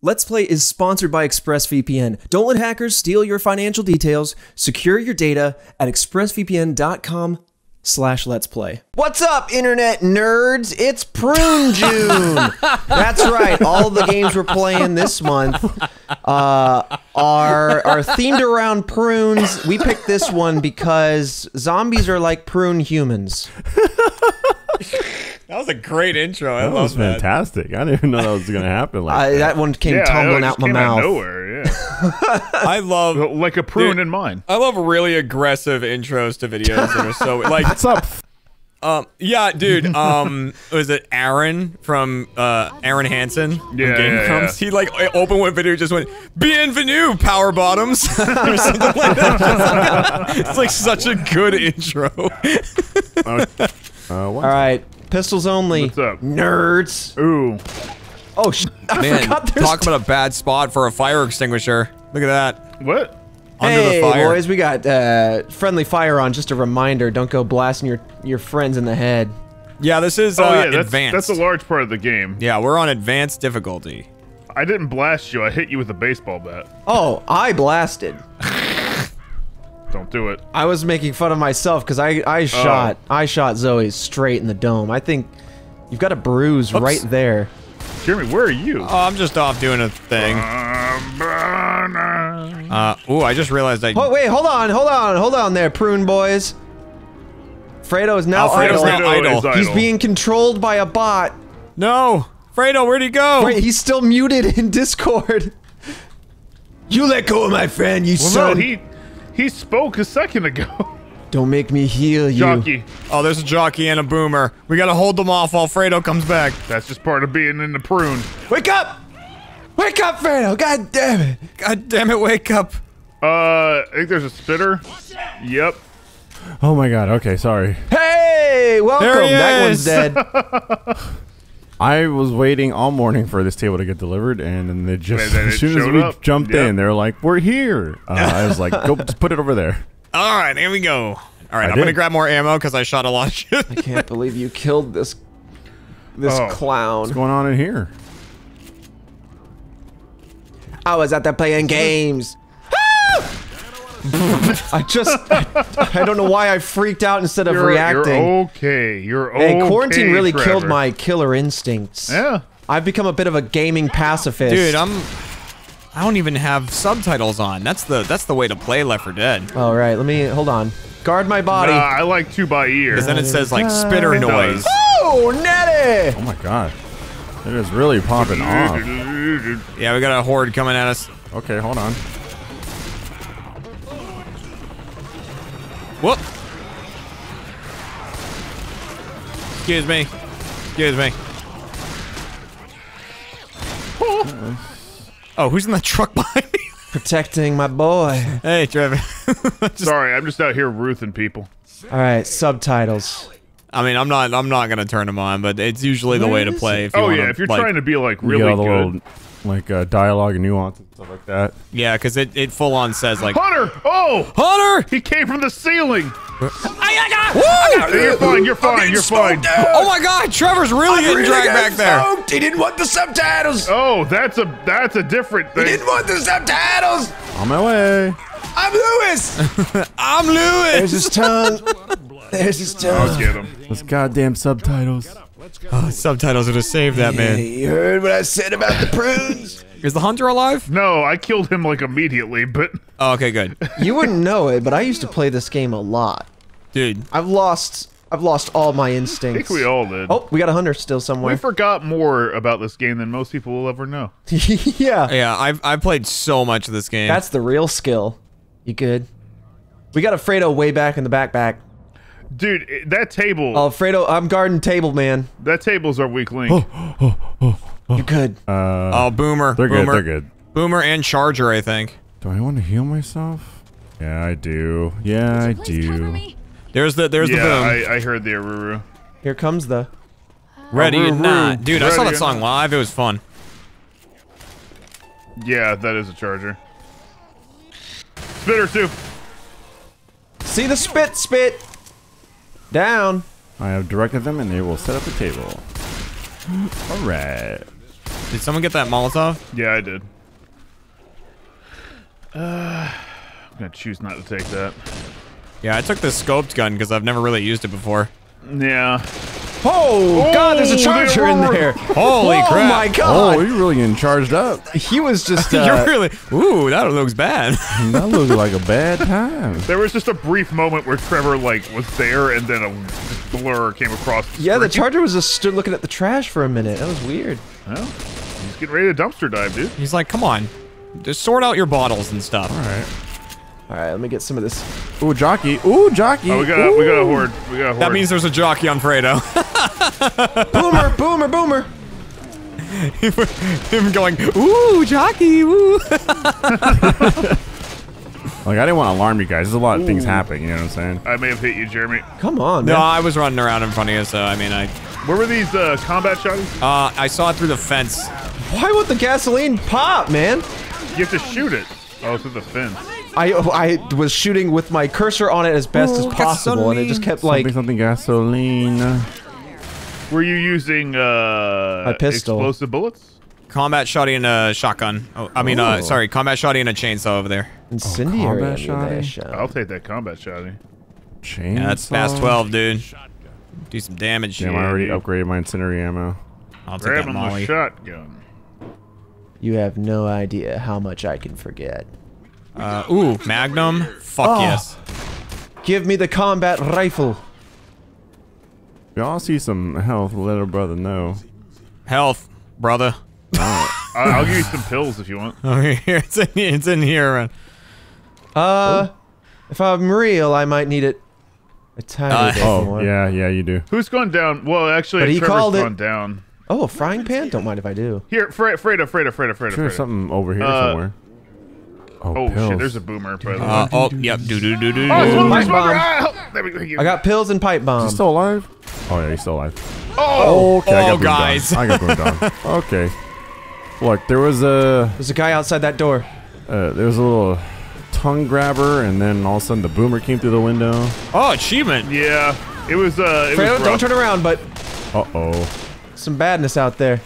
Let's Play is sponsored by ExpressVPN. Don't let hackers steal your financial details. Secure your data at expressvpn.com/LetsPlay. What's up, internet nerds? It's Prune June. That's right. All the games we're playing this month are themed around prunes. We picked this one because zombies are like prune humans. That was a great intro. I love that. That was fantastic. I didn't even know that was going to happen like that. That one came tumbling out my mouth. Out of nowhere, yeah. I love... Like a prune in mine. I love really aggressive intros to videos that are so... Like, what's up? Yeah, dude. Was it Aaron from... Aaron Hansen? Yeah, He, like, opened one video and just went, Bienvenue, Power Bottoms! or something like that. It's, like, such a good intro. All right. Pistols only. What's up? Nerds. Ooh. Oh, shit. Man, talk about a bad spot for a fire extinguisher. Look at that. What? Under the fire. Boys, we got friendly fire on. Just a reminder, don't go blasting your friends in the head. Yeah, this is advanced. That's a large part of the game. Yeah, we're on advanced difficulty. I didn't blast you. I hit you with a baseball bat. Oh, I blasted. Don't do it. I was making fun of myself because I shot Zoe straight in the dome. I think you've got a bruise right there. Jeremy, where are you? Oh, I'm just off doing a thing. Ooh, I just realized I. Oh wait, hold on there, prune boys. Fredo is now idle. He's being controlled by a bot. No, Fredo, where'd he go? Wait, he's still muted in Discord. You let go of my friend, you son. No, he spoke a second ago. Don't make me heal you. Jockey. Oh, there's a jockey and a boomer. We gotta hold them off while Fredo comes back. That's just part of being in the prune. Wake up! Wake up, Fredo! God damn it! God damn it, wake up! I think there's a spitter. Yep. Oh my god, okay, sorry. Hey! Welcome! That one's dead. I was waiting all morning for this table to get delivered, and then they just as soon as we jumped in, they're like, "We're here." I was like, "Go, just put it over there." All right, here we go. All right, I'm gonna grab more ammo because I shot a lot of shit. I can't believe you killed this clown. What's going on in here? I was out there playing games. I don't know why I freaked out instead of reacting. You're okay. You're okay. Hey, quarantine really killed my killer instincts. Yeah. I've become a bit of a gaming pacifist. Dude, I don't even have subtitles on. That's the way to play Left 4 Dead. All right, let me hold on. Guard my body. I like 2 by ear. Because then it says like spitter noise. Oh, Natty! Oh my god. It is really popping off. Yeah, we got a horde coming at us. Okay, hold on. Whoop! Excuse me. Excuse me. Oh, who's in that truck behind me? Protecting my boy. Hey, Trevor. Sorry, I'm just out here ruthing people. Alright, subtitles. I mean, I'm not gonna turn them on, but it's usually the way to play. If you if you're like, trying to be like really good. Like dialogue and nuance and stuff like that. Yeah, because it full on says like Hunter! Oh! Hunter! He came from the ceiling! You're fine, you're fine, you're fine. Oh my god, Trevor's really getting dragged back there. He didn't want the subtitles! Oh, that's a different thing. He didn't want the subtitles! On my way. I'm Lewis! I'm Lewis! There's his tongue. There's his tongue. I'll get him. Those goddamn subtitles. Oh, subtitles would have saved that man. You heard what I said about the prunes? Is the hunter alive? No, I killed him like immediately, but... Oh, okay, good. You wouldn't know it, but I used to play this game a lot. Dude. I've lost all my instincts. I think we all did. Oh, we got a hunter still somewhere. We forgot more about this game than most people will ever know. Yeah. Yeah, I've played so much of this game. That's the real skill. You good? We got a Fredo way back in the backpack. Dude, that table. Alfredo, I'm guarding table, man. That table's our weak link. You're good. Oh, Boomer. They're good. Boomer and Charger, I think. Do I want to heal myself? Yeah, I do. Yeah, I do. There's the boom. I heard the Aruru. Here comes the... Ready or not. Dude, I saw that song live. It was fun. Yeah, that is a Charger. Spitter, too. See the spit. Down. I have directed them and they will set up a table. Alright. Did someone get that Molotov? Yeah, I did. I'm gonna choose not to take that. Yeah, I took the scoped gun because I've never really used it before. Yeah. Oh, God, there's a charger in there. Holy crap. Oh, my God. Oh, you're really getting charged up. He was just... You're really... Ooh, that looks bad. That looks like a bad time. There was just a brief moment where Trevor, like, was there, and then a blur came across the screen. Yeah, the charger was just stood looking at the trash for a minute. That was weird. Well, he's getting ready to dumpster dive, dude. He's like, come on. Just sort out your bottles and stuff. All right. All right, let me get some of this. Ooh, jockey! Ooh, jockey! Oh, we got a horde. We got a horde. That means there's a jockey on Fredo. Boomer, boomer, boomer! Him going, ooh, jockey! Ooh! Like, I didn't want to alarm you guys. There's a lot of things happening. You know what I'm saying? I may have hit you, Jeremy. Come on, man. No, I was running around in front of you, so I mean, Where were these combat shots? I saw it through the fence. Why won't the gasoline pop, man? You have to shoot it. Oh, through the fence. I was shooting with my cursor on it as best as possible, gasoline. And it just kept like... Something gasoline. Were you using, a pistol. Explosive bullets? Combat shotty and a shotgun. Oh, I mean, sorry, combat shotty and a chainsaw over there. Incendiary. Oh, combat shotty. I'll take that combat shotty. Chainsaw? Yeah, that's fast 12, dude. Do some damage. Damn, I already upgraded my incendiary ammo. I'll take that molly. Shotgun. You have no idea how much I can forget. Ooh, Magnum. Fuck yes. Give me the combat rifle. Y'all see some health, let her brother know. Health, brother. Oh. I'll give you some pills if you want. Okay, it's in here. If I'm real, I might need it a tiny bit more. Yeah, yeah, you do. Who's gone down? Well, actually, but he Trevor's gone down. Oh, a frying pan? Don't mind if I do. Here, Fredo. There's something over here somewhere. Oh, shit, there's a boomer. Yep. I got pills and pipe bombs. Is he still alive? Oh, yeah, he's still alive. Oh, okay, guys. I got boomed on. Okay. Look, there was a... There's a guy outside that door. There was a little tongue grabber, and then all of a sudden the boomer came through the window. Oh, achievement. Yeah. It was, Fredo, don't turn around, but... Uh-oh. Some badness out there.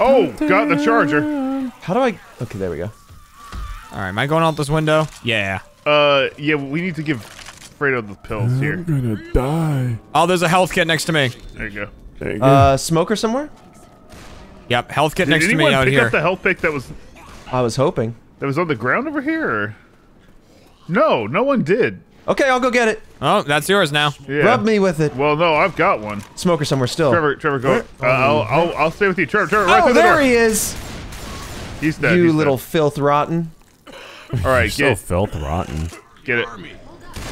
Oh, got the charger. How do I... Okay, there we go. Alright, am I going out this window? Yeah. Yeah, we need to give Fredo the pills here. I'm gonna die. Oh, there's a health kit next to me. There you go. There you go. Smoker somewhere? Yep, health kit next to me out here. Did anyone pick up the health pick that was... I was hoping. That was on the ground over here? Or... No, no one did. Okay, I'll go get it. Oh, that's yours now. Yeah. Rub me with it. Well, no, I've got one. Smoker somewhere still. Trevor, go. I'll stay with you. Trevor, right through the door. Oh, there he is! He's dead. You little filth rotten. Alright, get it. So filth rotten. Get it.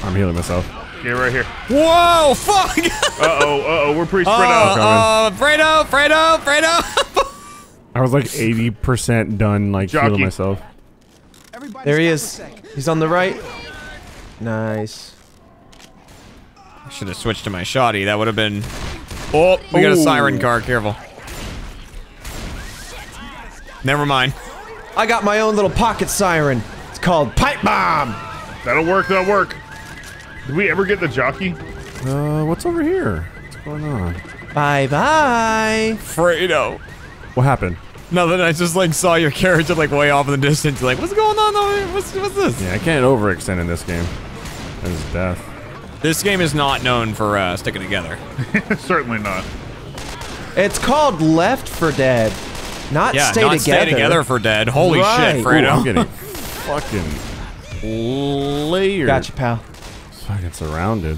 I'm healing myself. Get right here. Whoa, fuck! We're pretty spread out. Fredo! I was like 80% done, like, healing myself. There he is. He's on the right. Nice. I should have switched to my shotty. That would have been... Oh, we got a siren car. Careful. Never mind. I got my own little pocket siren. It's called Pipe Bomb. That'll work. Did we ever get the jockey? What's over here? What's going on? Bye-bye. Fredo. What happened? Nothing. I just, like, saw your character, like, way off in the distance. Like, what's going on over here? What's this? Yeah, I can't overextend in this game. That is death. This game is not known for sticking together. Certainly not. It's called Left 4 Dead. Not stay together for dead. Holy shit, Fredo. I'm getting fucking layered. Gotcha, pal. Fucking surrounded.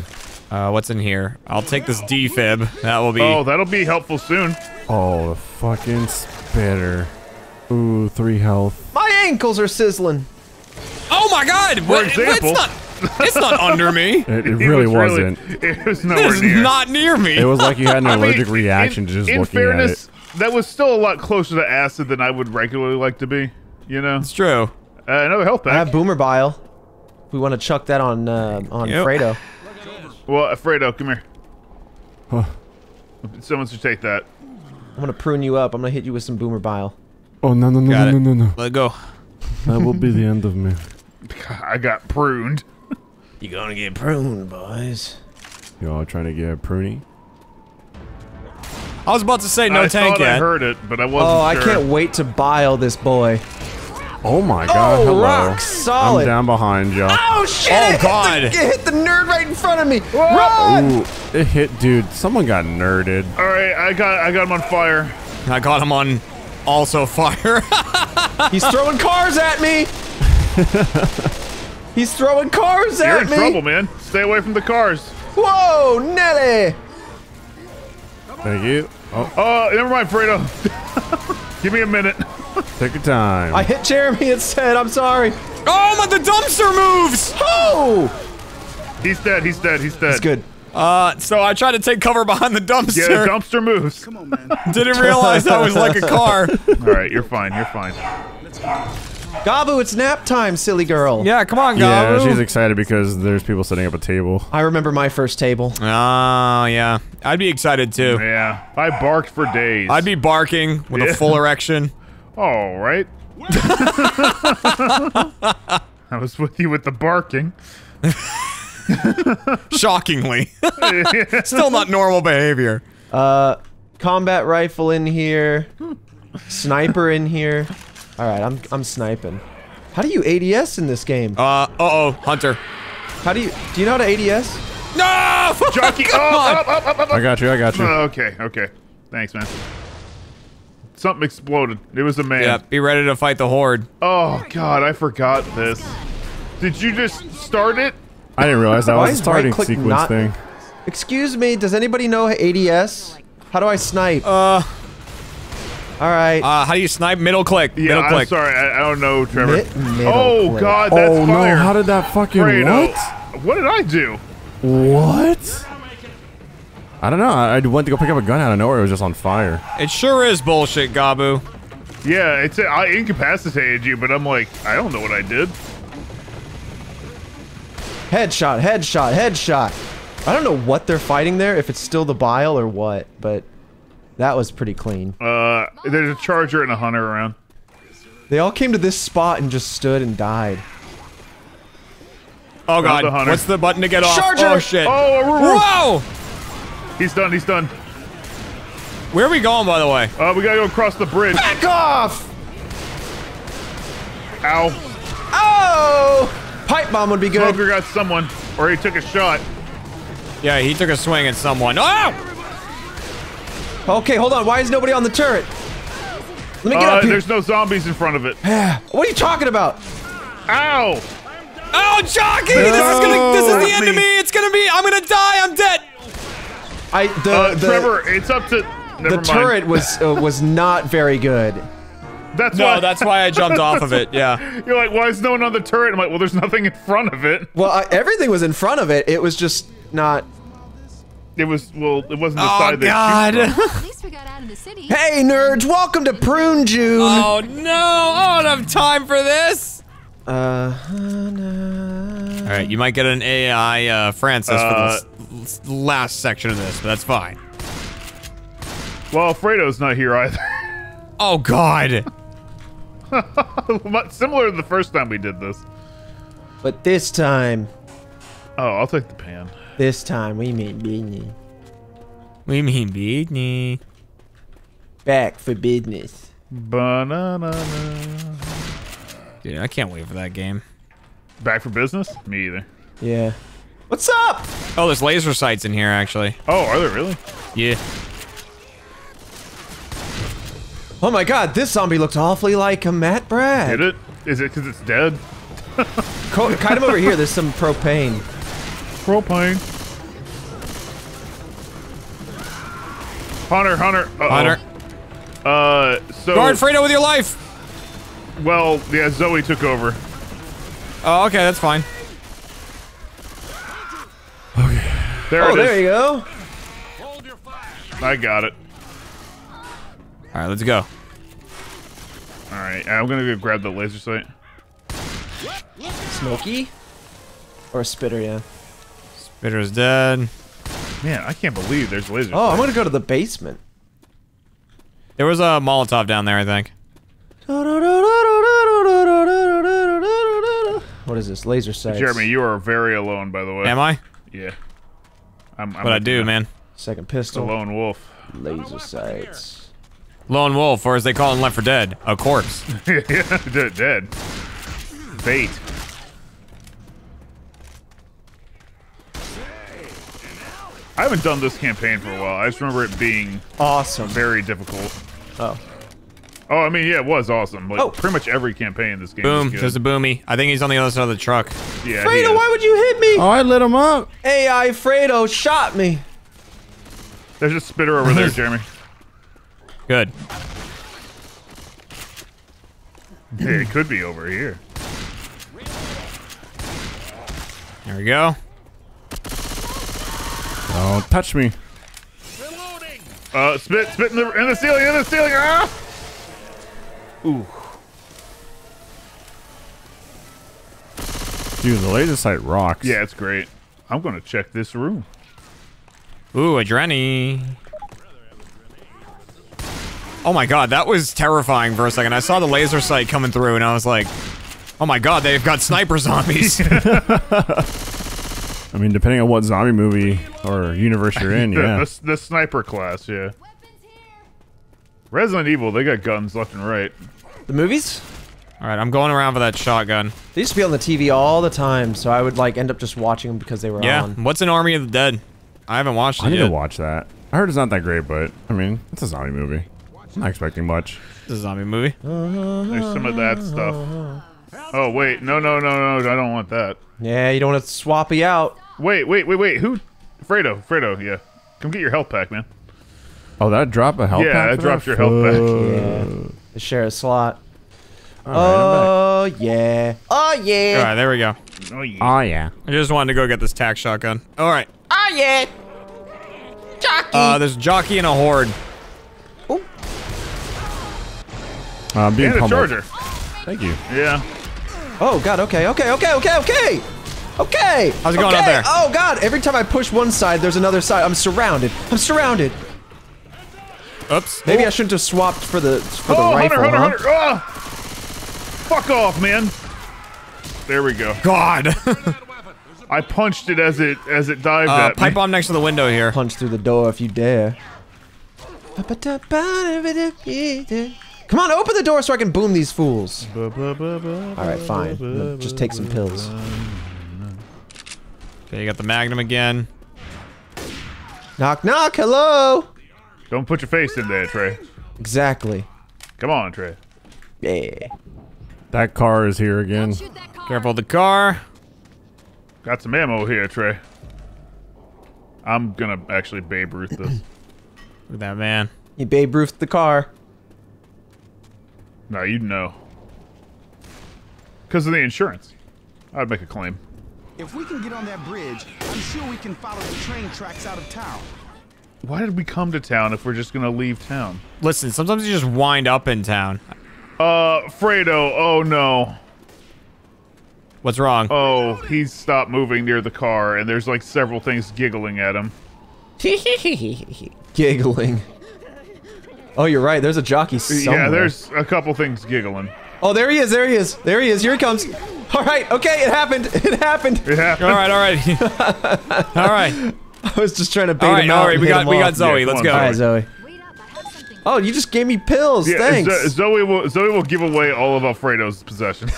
What's in here? I'll take this defib. That will be... Oh, that'll be helpful soon. Oh, the fucking spitter. Ooh, 3 health. My ankles are sizzling. Oh my god! It's not under me. It really wasn't. It was nowhere near. It's not near me. It was like you had an allergic reaction to just looking at it. That was still a lot closer to acid than I would regularly like to be, you know? It's true. Another health pack. I have Boomer Bile. We want to chuck that on Fredo. Well, Fredo, come here. Huh. Someone should take that. I'm going to prune you up. I'm going to hit you with some Boomer Bile. Oh, no. Let go. That will be the end of me. I got pruned. You're going to get pruned, boys. Y'all trying to get pruny? I was about to say no tank yet. I heard it, but I wasn't sure. Oh, I can't wait to bile this boy. Oh my god, hello. Rock solid. I'm down behind y'all. Oh shit! Oh god! It hit the nerd right in front of me! Whoa. Run! Ooh, it hit, dude. Someone got nerded. Alright, I got him on fire. I got him on also fire. He's throwing cars at me! He's throwing cars at me! You're in trouble, man. Stay away from the cars. Whoa, Nelly! Thank you. Oh, never mind, Fredo. Give me a minute. Take your time. I hit Jeremy instead, I'm sorry. Oh, but the dumpster moves! Oh! He's dead, he's dead, he's dead. He's good. So I tried to take cover behind the dumpster. Yeah, the dumpster moves. Come on, man. Didn't realize that was like a car. Alright, you're fine, you're fine. Let's go. Gabu, it's nap time, silly girl. Yeah, come on, Gabu. Yeah, she's excited because there's people setting up a table. I remember my first table. Oh, yeah. I'd be excited, too. Yeah. I barked for days. I'd be barking with a full erection. All right. I was with you with the barking. Shockingly. Still not normal behavior. Combat rifle in here. Sniper in here. All right, I'm sniping. How do you ADS in this game? Uh-oh, Hunter. How do you know how to ADS? No! Jockey, up. I got you. Okay. Thanks, man. Something exploded. It was a man. Yeah, be ready to fight the horde. Oh, God, I forgot this. Did you just start it? I didn't realize that was a starting sequence thing. Excuse me, does anybody know ADS? How do I snipe? All right. How do you snipe? Middle click. Yeah, middle click. I'm sorry. I don't know, Trevor. Oh, God, that's fire. Oh, no, how did that fucking... Fredo. What? What did I do? What? I don't know. I went to go pick up a gun out of nowhere. It was just on fire. It sure is bullshit, Gabu. Yeah, it's... I incapacitated you, but I'm like, I don't know what I did. Headshot, headshot, headshot. I don't know what they're fighting there, if it's still the bile or what, but... That was pretty clean. There's a charger and a hunter around. They all came to this spot and just stood and died. Oh god, what's the button to get off? Charger! Oh shit. Oh, whoa! He's done. Where are we going, by the way? We gotta go across the bridge. Back off! Ow. Oh! Pipe bomb would be good. Smoker got someone, or he took a shot. Yeah, he took a swing at someone. Oh! Okay, hold on. Why is nobody on the turret? Let me get up here. There's no zombies in front of it. What are you talking about? Ow! Oh, Jockey! No, this is the end of me. It's gonna be. I'm gonna die. I'm dead. Trevor, it's up to. Never mind. Turret was not very good. That's why I jumped off of it. Yeah. You're like, why is no one on the turret? I'm like, well, there's nothing in front of it. Well, everything was in front of it. It was just not. It wasn't the side that you shot. At least we got out of the city. Hey, nerds, welcome to Prune June. Oh, no. I don't have time for this. No. All right, you might get an AI, Francis, for this last section of this, but that's fine. Well, Fredo's not here either. Oh, God. Similar to the first time we did this. But this time... Oh, I'll take the pan. This time, we mean Beanie. We mean Beanie. Back for business. Banana. Dude, I can't wait for that game. Back for business? Me either. Yeah. What's up? Oh, there's laser sights in here, actually. Oh, are there really? Yeah. Oh my god, this zombie looks awfully like a Matt Brad. Did it? Is it because it's dead? Kite him over here, there's some propane. Hunter. Uh-oh. Hunter. So. Guard Fredo with your life. Well, yeah, Zoe took over. Oh, okay, that's fine. Okay. There it is. Oh, there you go. Hold your fire. I got it. All right, let's go. All right, I'm gonna go grab the laser sight. Smokey? Or a spitter, yeah. Spitter's dead. Man, I can't believe there's lasers. Oh, I'm gonna go to the basement. There was a Molotov down there, I think. What is this? Laser sights. Jeremy, you are very alone, by the way. Am I? Yeah. But I do, man. Second pistol. It's a lone wolf. Laser sights. Lone wolf, or as they call it in Left 4 Dead, a corpse. Yeah, dead. Bait. I haven't done this campaign for a while. I just remember it being awesome, very difficult. Oh. Oh, I mean, yeah, it was awesome. Like, pretty much every campaign in this game. Boom, there's a boomy. I think he's on the other side of the truck. Yeah. Fredo, why would you hit me? Oh, I lit him up. AI Fredo shot me. There's a spitter over there, Jeremy. Good. Yeah, it could be over here. There we go. Don't touch me. Reloading. Spit in the ceiling, Ah! Ooh. Dude, the laser sight rocks. Yeah, it's great. I'm gonna check this room. Ooh, a Drenny. Oh my god, that was terrifying for a second. I saw the laser sight coming through and I was like, oh my god, they've got sniper zombies. I mean, depending on what zombie movie or universe you're in, yeah. The sniper class, yeah. Resident Evil, they got guns left and right. The movies? Alright, I'm going around for that shotgun. They used to be on the TV all the time, so I would like end up just watching them because they were on. Yeah, what's an Army of the Dead? I haven't watched it yet. I need to watch that. I heard it's not that great, but, I mean, it's a zombie movie. I'm not expecting much. It's a zombie movie. There's some of that stuff. Oh, wait. No, I don't want that. Yeah, you don't want to swap me out. Wait. Who? Fredo, yeah. Come get your health pack, man. Oh, that dropped a health pack? Yeah, that dropped your health pack. Yeah. Let's share a slot. Right, Oh, yeah. All right, there we go. Oh, yeah. I just wanted to go get this tack shotgun. All right. Oh, yeah. Jockey. There's a jockey and a horde. Oh. Being and a charger. Thank you. Yeah. Oh, God. Okay. How's it going out there? Oh, God. Every time I push one side, there's another side. I'm surrounded. Oops. Maybe I shouldn't have swapped for the, rifle. Hunter, huh? Fuck off, man. There we go. God. I punched it as it dived at me. Pipe bomb next to the window here. Punch through the door if you dare. Come on, open the door so I can boom these fools. Alright, fine. Just take some pills. Okay, you got the Magnum again. Knock, knock, hello! Don't put your face in there, Trey. Exactly. Come on, Trey. Yeah. That car is here again. Careful of the car. Got some ammo here, Trey. I'm gonna actually Babe Ruth this. Look at that man. You Babe Ruth the car. No, you'd know. Because of the insurance. I'd make a claim. If we can get on that bridge, I'm sure we can follow the train tracks out of town. Why did we come to town if we're just gonna leave town? Listen, sometimes you just wind up in town. Fredo, oh no. What's wrong? Oh, he's stopped moving near the car, and there's like several things giggling at him. Giggling. Oh, you're right. There's a jockey somewhere. Yeah, there's a couple things giggling. Oh, there he is. Here he comes. All right. Okay, it happened. All right. I was just trying to bait him out. All right, we got Zoe. Yeah, let's go. All right, Zoe. Oh, you just gave me pills. Yeah, thanks. Zoe will give away all of Alfredo's possessions.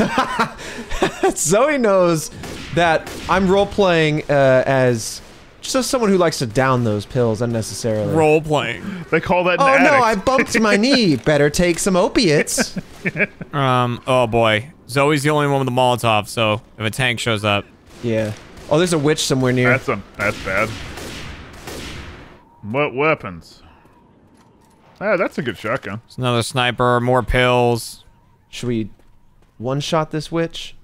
Zoe knows that I'm role-playing as... just someone who likes to down those pills unnecessarily. Role playing. They call that an addict. No, I bumped my knee. Better take some opiates. Oh boy. Zoe's the only one with the Molotov, so if a tank shows up. Yeah. Oh, there's a witch somewhere near. That's bad. What weapons? Ah, that's a good shotgun. There's another sniper, more pills. Should we one-shot this witch?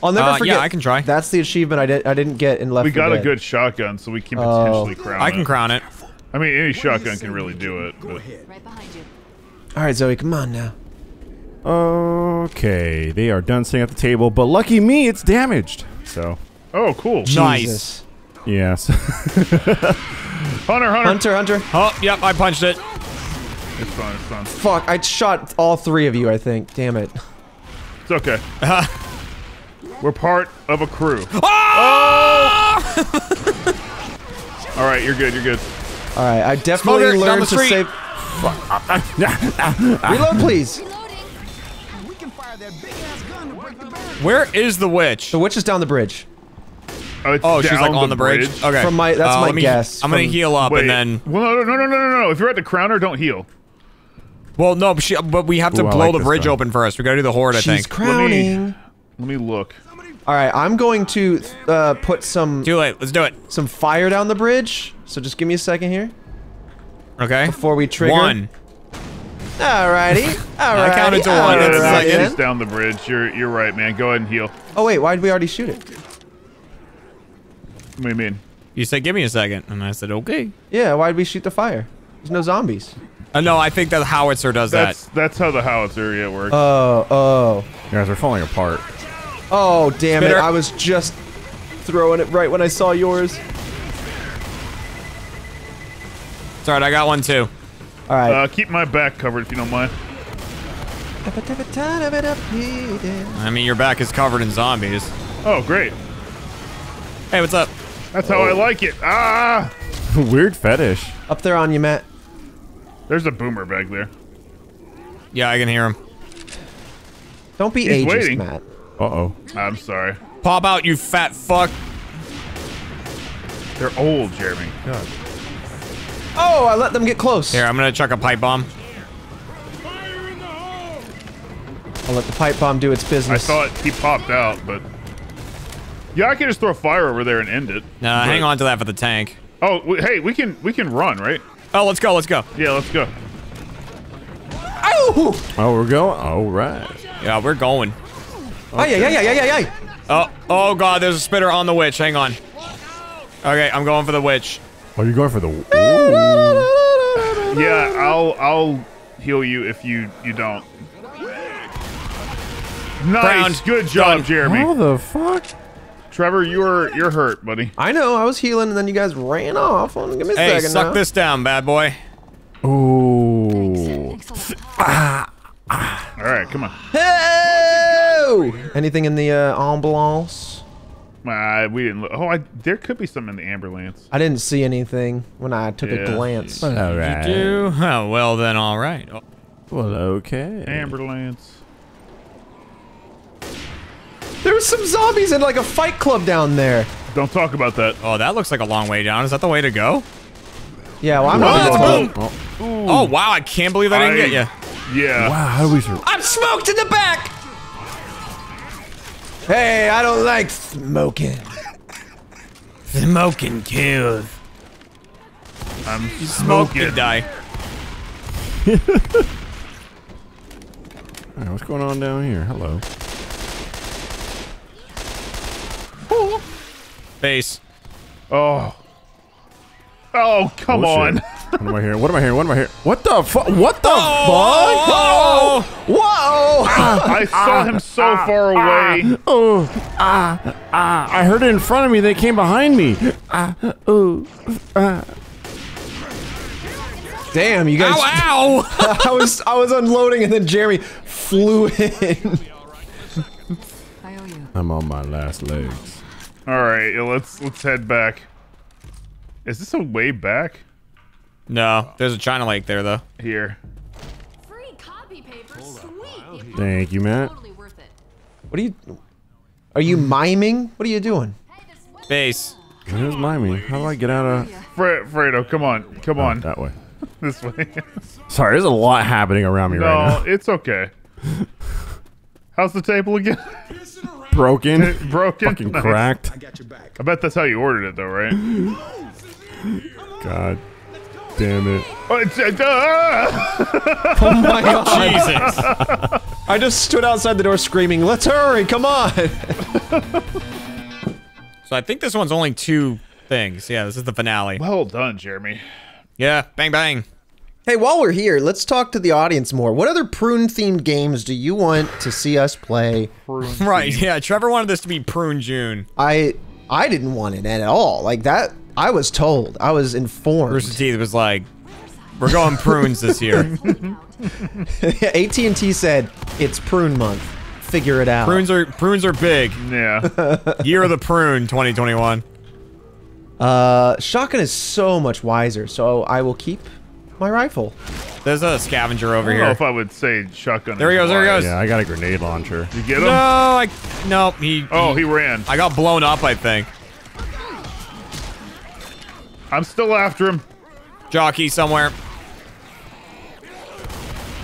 I'll never forget. Yeah, I can try. That's the achievement I didn't get in Left 4 Dead. We got a good shotgun, so we can potentially crown it. I can crown it. I mean, any shotgun can really do it. Go ahead. Right behind you. All right, Zoe, come on now. Okay, they are done sitting at the table, but lucky me, it's damaged. So. Oh, cool. Jesus. Nice. Yes. Hunter. Oh, yep, I punched it. It's fine. Fuck! I shot all three of you. I think. Damn it. It's okay. We're part of a crew. Oh! All right, you're good. Alright, I definitely learned to save. Reload, please. Where is the witch? The witch is down the bridge. Oh, it's oh, she's like on the bridge. Okay. From my, that's my guess. I'm gonna heal up and then. Well, no. If you're at the crowner, don't heal. Well, no, but, we have to blow the bridge open first. We gotta do the horde, I think. She's crowning. Let me look. All right, I'm going to put some. Too late. Let's do it. Some fire down the bridge. So just give me a second here. Okay. Before we trigger. One. Alrighty. I counted to one. It's like down the bridge. You're right, man. Go ahead and heal. Oh wait, why did we already shoot it? What do you mean? You said give me a second, and I said okay. Yeah. Why did we shoot the fire? There's no zombies. No, I think the howitzer does that. That's how the howitzer works. Oh, oh. You guys are falling apart. Oh, damn it. I was just throwing it right when I saw yours. It's alright, I got one too. Alright. Keep my back covered if you don't mind. I mean, your back is covered in zombies. Oh, great. Hey, what's up? That's how I like it. Ah! Weird fetish. Up there on you, Matt. There's a boomer back there. Yeah, I can hear him. Don't be ageist, Matt. Uh-oh. I'm sorry. Pop out, you fat fuck. They're old, Jeremy. God. Oh, I let them get close. Here, I'm gonna chuck a pipe bomb. Fire in the hole. I'll let the pipe bomb do its business. I thought he popped out, but... Yeah, I can just throw fire over there and end it. Nah, hang on to that for the tank. Oh, hey, we can run, right? Oh, let's go. Yeah, let's go. Oh! Oh, we're going? Alright. Yeah, we're going. Okay. Ay. Oh god, there's a spitter on the witch. Hang on. Okay, I'm going for the witch. Oh, you're going for the. Ooh. Yeah, I'll heal you if you don't. Nice, good job, Jeremy. What the fuck? Trevor, you're hurt, buddy. I know. I was healing, and then you guys ran off. Well, give me a second. Hey, suck this down, bad boy. Ooh. All right, come on. Hey! Anything in the ambulance? We didn't look. Oh, there could be some in the ambulance. I didn't see anything when I took a glance. All right. Did you do? Oh, well then, all right. Oh. Well, okay. Ambulance. There was some zombies in like a fight club down there. Don't talk about that. Oh, that looks like a long way down. Is that the way to go? Yeah. Well, I'm not. Oh wow! I can't believe I didn't get you. Yeah. Wow, how do we survive? I'm smoked in the back! Hey, I don't like smoking. Smoking kills. I'm smoking. You die. Alright, what's going on down here? Hello. Ooh. Base. Oh. Oh, come on. What am I hearing? What the fuck? Whoa! Whoa! I saw him so far away. I heard it in front of me. They came behind me. Damn, you guys. Ow, ow! I was unloading and then Jeremy flew in. I'm on my last legs. All right, let's head back. Is this a way back? No, there's a China Lake there though. Here. Free copy paper, sweet. Thank you, Matt. What are you? Are you miming? What are you doing? Base. Who's miming? How do I get out of? Fredo, come on, come on. That way. This way. Sorry, there's a lot happening around me right now. No, it's okay. How's the table again? Broken. Fucking cracked. I got your back. I bet that's how you ordered it though, right? God. Damn it. Oh my god. Jesus. I just stood outside the door screaming, let's hurry, come on. So I think this one's only two things. Yeah, this is the finale. Well done, Jeremy. Yeah, bang bang. Hey, while we're here, let's talk to the audience more. What other prune-themed games do you want to see us play? Right, yeah, Trevor wanted this to be Prune June. I didn't want it at all. Like that... I was told. I was informed. Rooster Teeth was like, we're going prunes this year. AT&T said, it's prune month. Figure it out. Prunes are big. Yeah. Year of the prune 2021. Shotgun is so much wiser, so I will keep my rifle. There's a scavenger over here. I don't know if I would say shotgun. There he goes, there he goes. Yeah, I got a grenade launcher. Did you get him? No, no, he ran. I got blown up, I think. I'm still after him. Jockey somewhere.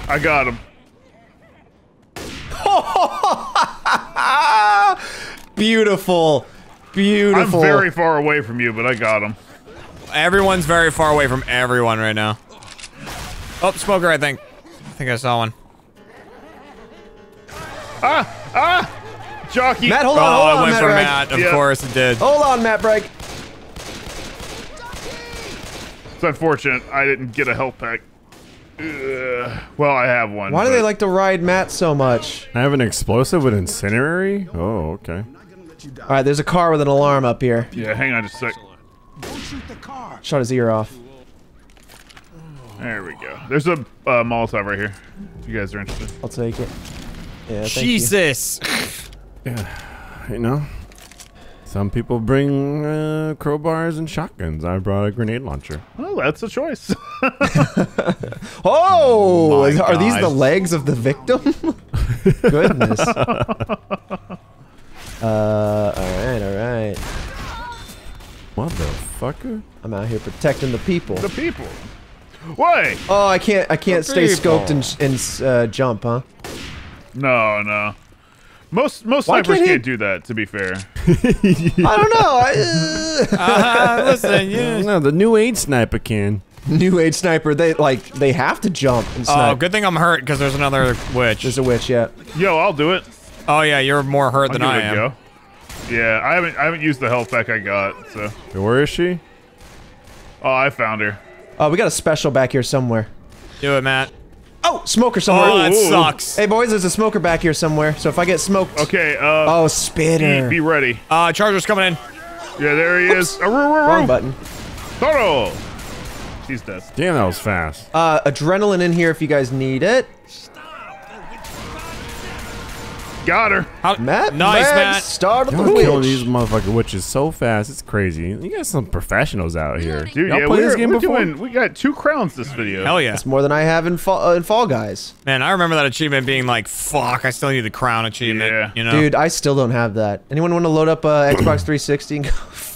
I got him. Beautiful. Beautiful. I'm very far away from you, but I got him. Everyone's very far away from everyone right now. Oh, smoker, I think. I think I saw one. Ah! Ah! Jockey! Matt, hold on, hold on, went Matt for Matt, of course it did. Hold on, Matt Bragg. It's unfortunate I didn't get a health pack. Well, I have one. Why do they like to ride Matt so much? I have an explosive with incendiary? Oh, okay. Alright, there's a car with an alarm up here. Yeah, hang on just a sec. Don't shoot the car. Shot his ear off. There we go. There's a Molotov right here. If you guys are interested. I'll take it. Yeah, thank Jesus! You. Yeah, you know, some people bring crowbars and shotguns. I brought a grenade launcher. Oh, that's a choice. Oh! Are these the legs of the victim? Goodness. Alright, alright. Motherfucker. I'm out here protecting the people. The people! Wait! Oh, I can't stay scoped and jump, huh? No, no. Most snipers can't do that, to be fair. I don't know. Listen, yeah. No, the new age sniper can. New age sniper, they have to jump and snipe. Oh, good thing I'm hurt, because there's another witch. There's a witch, yeah. Yo, I'll do it. Oh yeah, you're more hurt than I am. Go. Yeah, I haven't used the health pack I got, so. Where is she? Oh, I found her. Oh, we got a special back here somewhere. Do it, Matt. Oh, smoker somewhere. Oh, that sucks. Hey, boys, there's a smoker back here somewhere, so if I get smoked... Okay, oh, spitter. Be ready. Charger's coming in. Yeah, there he is. Wrong button. Toro! She's dead. Damn, that was fast. Adrenaline in here if you guys need it. Got her. Matt, nice, Matt. Start the witch. Kill these motherfucking witches so fast. It's crazy. You got some professionals out here. Dude, yeah, we got 2 crowns this video. Hell yeah. That's more than I have in Fall Guys. Man, I remember that achievement being like, fuck, I still need the crown achievement. Yeah. You know? Dude, I still don't have that. Anyone want to load up Xbox 360 and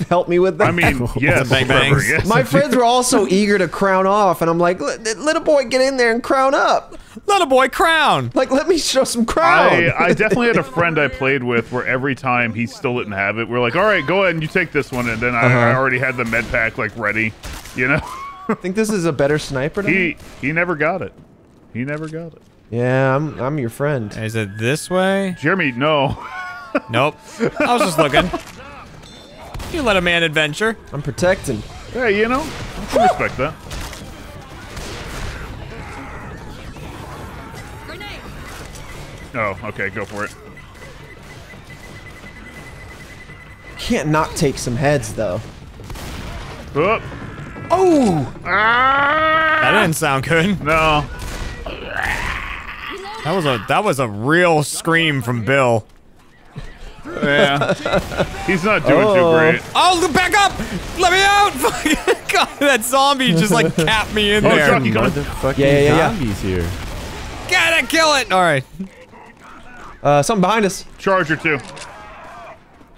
help me with that? I mean, yes. Bang bangs. Yes. My friends were also eager to crown off, and I'm like, little boy, get in there and crown up. Little boy, crown. Like, let me show some crown. I definitely had a friend I played with where every time he still didn't have it, we're like, all right, go ahead and you take this one, and then I already had the med pack like ready, you know. I think this is a better sniper. He never got it. He never got it. Yeah, I'm your friend. Is it this way, Jeremy? No. Nope. I was just looking. You let a man adventure. I'm protecting. Hey, you know, I can respect that. Oh, okay, go for it. Can't not take some heads, though. Oh! Oh. Ah. That didn't sound good. No. That was a real scream from Bill. Yeah. He's not doing too great. Oh, back up! Let me out! God, that zombie just, like, capped me in there. Jockey, motherfucking zombies here. Gotta kill it! Alright. Something behind us. Charger too.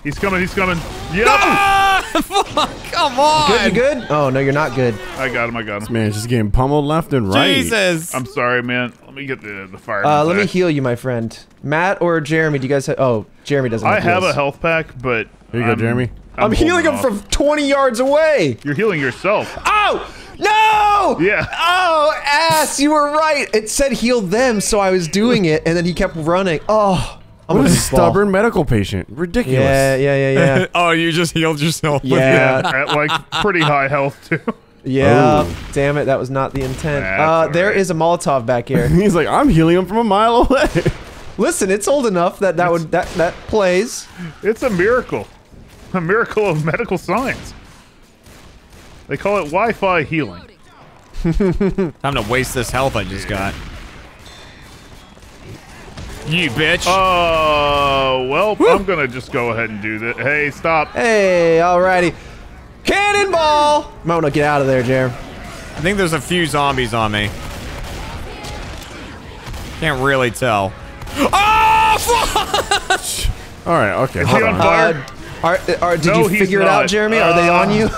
He's coming. He's coming. Yeah. No! Fuck, come on. You good? You good? Oh no, you're not good. I got him. I got him. This man's just getting pummeled left and right. Jesus. I'm sorry, man. Let me get the fire. Let me heal you, my friend. Matt or Jeremy? Do you guys have? Oh, Jeremy doesn't. I have a health pack, but here you go, Jeremy. I'm healing him from 20 yards away. You're healing yourself. Oh. No! Yeah. Oh, ass! You were right. It said heal them, so I was doing it, and then he kept running. Oh, I'm a stubborn medical patient. Ridiculous. Yeah. Oh, you just healed yourself. Yeah. At like pretty high health too. Yeah. Oh. Damn it, that was not the intent. There is a Molotov back here. He's like, I'm healing him from a mile away. Listen, it's old enough that plays. It's a miracle. A miracle of medical science. They call it Wi-Fi healing. Time to waste this health I just got. You bitch. Oh, well, woo. I'm gonna just go ahead and do this. Hey, stop. Hey, alrighty. Caddy! Pinball! Mona, get out of there, Jer. I think there's a few zombies on me. Can't really tell. Oh, fuck! All right, okay. Hold on. Did you figure it out, Jeremy? Are they on you?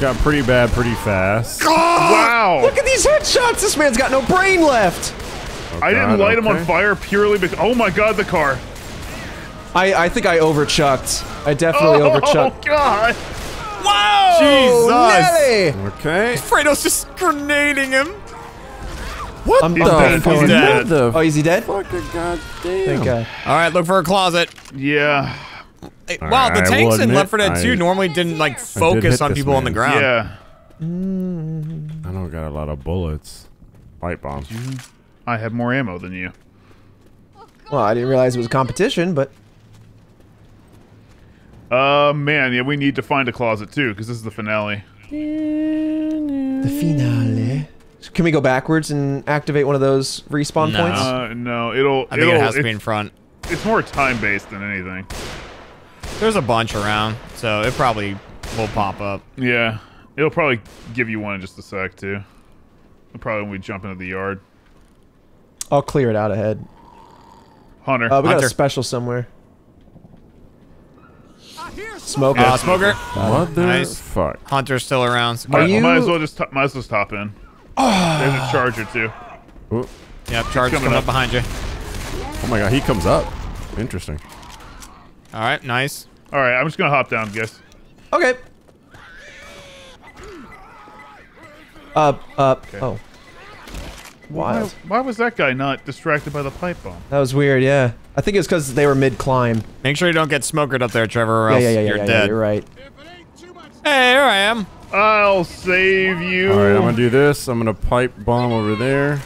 Got pretty bad pretty fast. Oh, wow! Look at these headshots! This man's got no brain left! Oh, I didn't light him on fire purely because— oh my god, the car! I think I overchucked. I definitely overchucked. Oh god! Wow! Jesus! Nelly. Okay. Fredo's just grenading him! What the— oh, is he dead? Fucking goddamn. Alright, look for a closet. Yeah. Wow, the tanks in Left 4 Dead 2 normally didn't, like, focus on people on the ground. Yeah. I don't got a lot of bullets. Light bombs. I have more ammo than you. Well, I didn't realize it was a competition, but... man, yeah, we need to find a closet, too, because this is the finale. The finale. Can we go backwards and activate one of those respawn points? No, I think it has to be in front. It's more time-based than anything. There's a bunch around, so it probably will pop up. Yeah, it'll probably give you one in just a sec, too. Probably when we jump into the yard. I'll clear it out ahead. Hunter. We got a special somewhere. Smoker. Smoker. What the fuck? Hunter's still around. So might as well just hop in. There's a charger, too. Ooh. Yep, charger's coming up behind you. Oh my god, he comes up. Interesting. Alright, nice. Alright, I'm just gonna hop down, guys. Okay. Okay. Oh. Wild. Why was that guy not distracted by the pipe bomb? That was weird, yeah. I think it's because they were mid-climb. Make sure you don't get smokered up there, Trevor, or else you're dead. Yeah, you're right. Hey, here I am. I'll save you. Alright, I'm gonna do this. I'm gonna pipe bomb over there.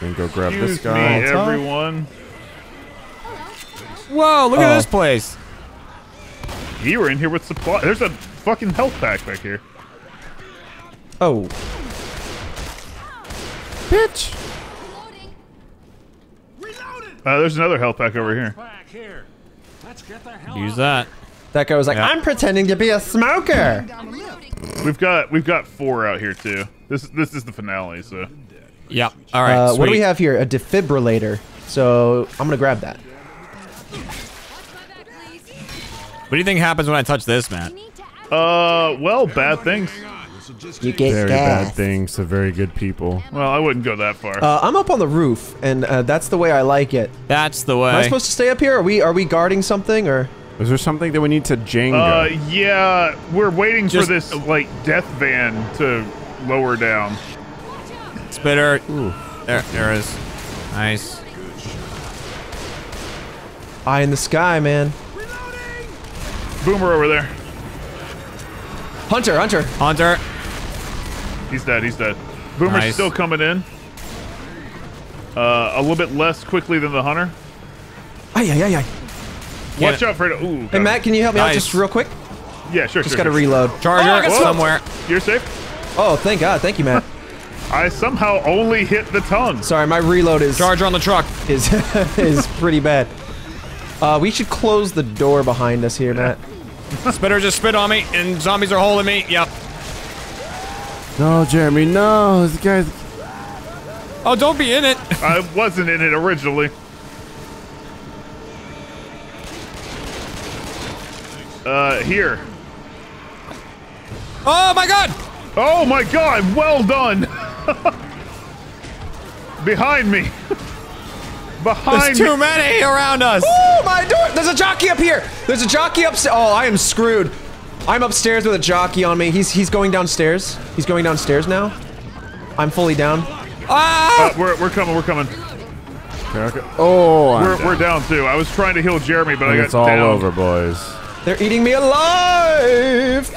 Then go grab this guy. Everyone. Whoa, look at this place. You were in here with supply. There's a fucking health pack back here. Oh. Bitch. There's another health pack over here. Use that. That guy was like, I'm pretending to be a smoker. We've got four out here too. This is the finale, so. Yep. All right. What do we have here? A defibrillator. So I'm gonna grab that. What do you think happens when I touch this, Matt? Well, bad things. You get very bad things to very good people. Well, I wouldn't go that far. I'm up on the roof, and that's the way I like it. That's the way. Am I supposed to stay up here? Are we guarding something, or? Is there something that we need to Jenga? Yeah, we're waiting for this like death van to lower down. Spitter. Ooh. There it is. Nice. Eye in the sky, man. Boomer over there. Hunter. He's dead. Boomer's still coming in. A little bit less quickly than the Hunter. Watch out for it. Ooh. Hey, Matt, can you help me out just real quick? Yeah, sure. Just gotta reload. Charger somewhere. You're safe. Oh, thank God. Thank you, Matt. I somehow only hit the tongue. Sorry, my reload is... Charger on the truck. Is pretty bad. We should close the door behind us here, Matt. Spitter just spit on me, and zombies are holding me. Yep. No, Jeremy, no. This guy's... Oh, don't be in it. I wasn't in it originally. Here. Oh, my God. Oh, my God. Well done. Behind me. There's too many around us. Oh my door! There's a jockey up here. There's a jockey upstairs. Oh, I am screwed. I'm upstairs with a jockey on me. He's going downstairs. He's going downstairs now. I'm fully down. Ah! We're coming. Okay. Oh, we're down too. I was trying to heal Jeremy, but I got down. It's all over, boys. They're eating me alive.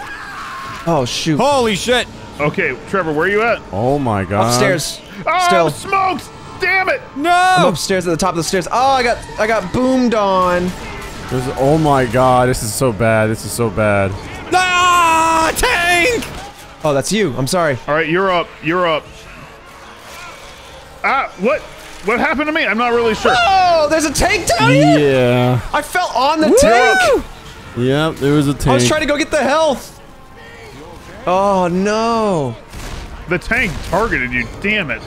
Oh shoot! Holy shit! Okay, Trevor, where are you at? Oh my God. Upstairs. Oh, still smokes. Damn it! No! I'm upstairs at the top of the stairs. Oh, I got boomed on. Oh my God, this is so bad. This is so bad. Ah, tank! Oh, that's you. I'm sorry. All right, you're up. You're up. Ah, what? What happened to me? I'm not really sure. Oh, there's a tank down here. Yeah. I fell on the tank. Yep, there was a tank. I was trying to go get the health. Oh no! The tank targeted you, damn it.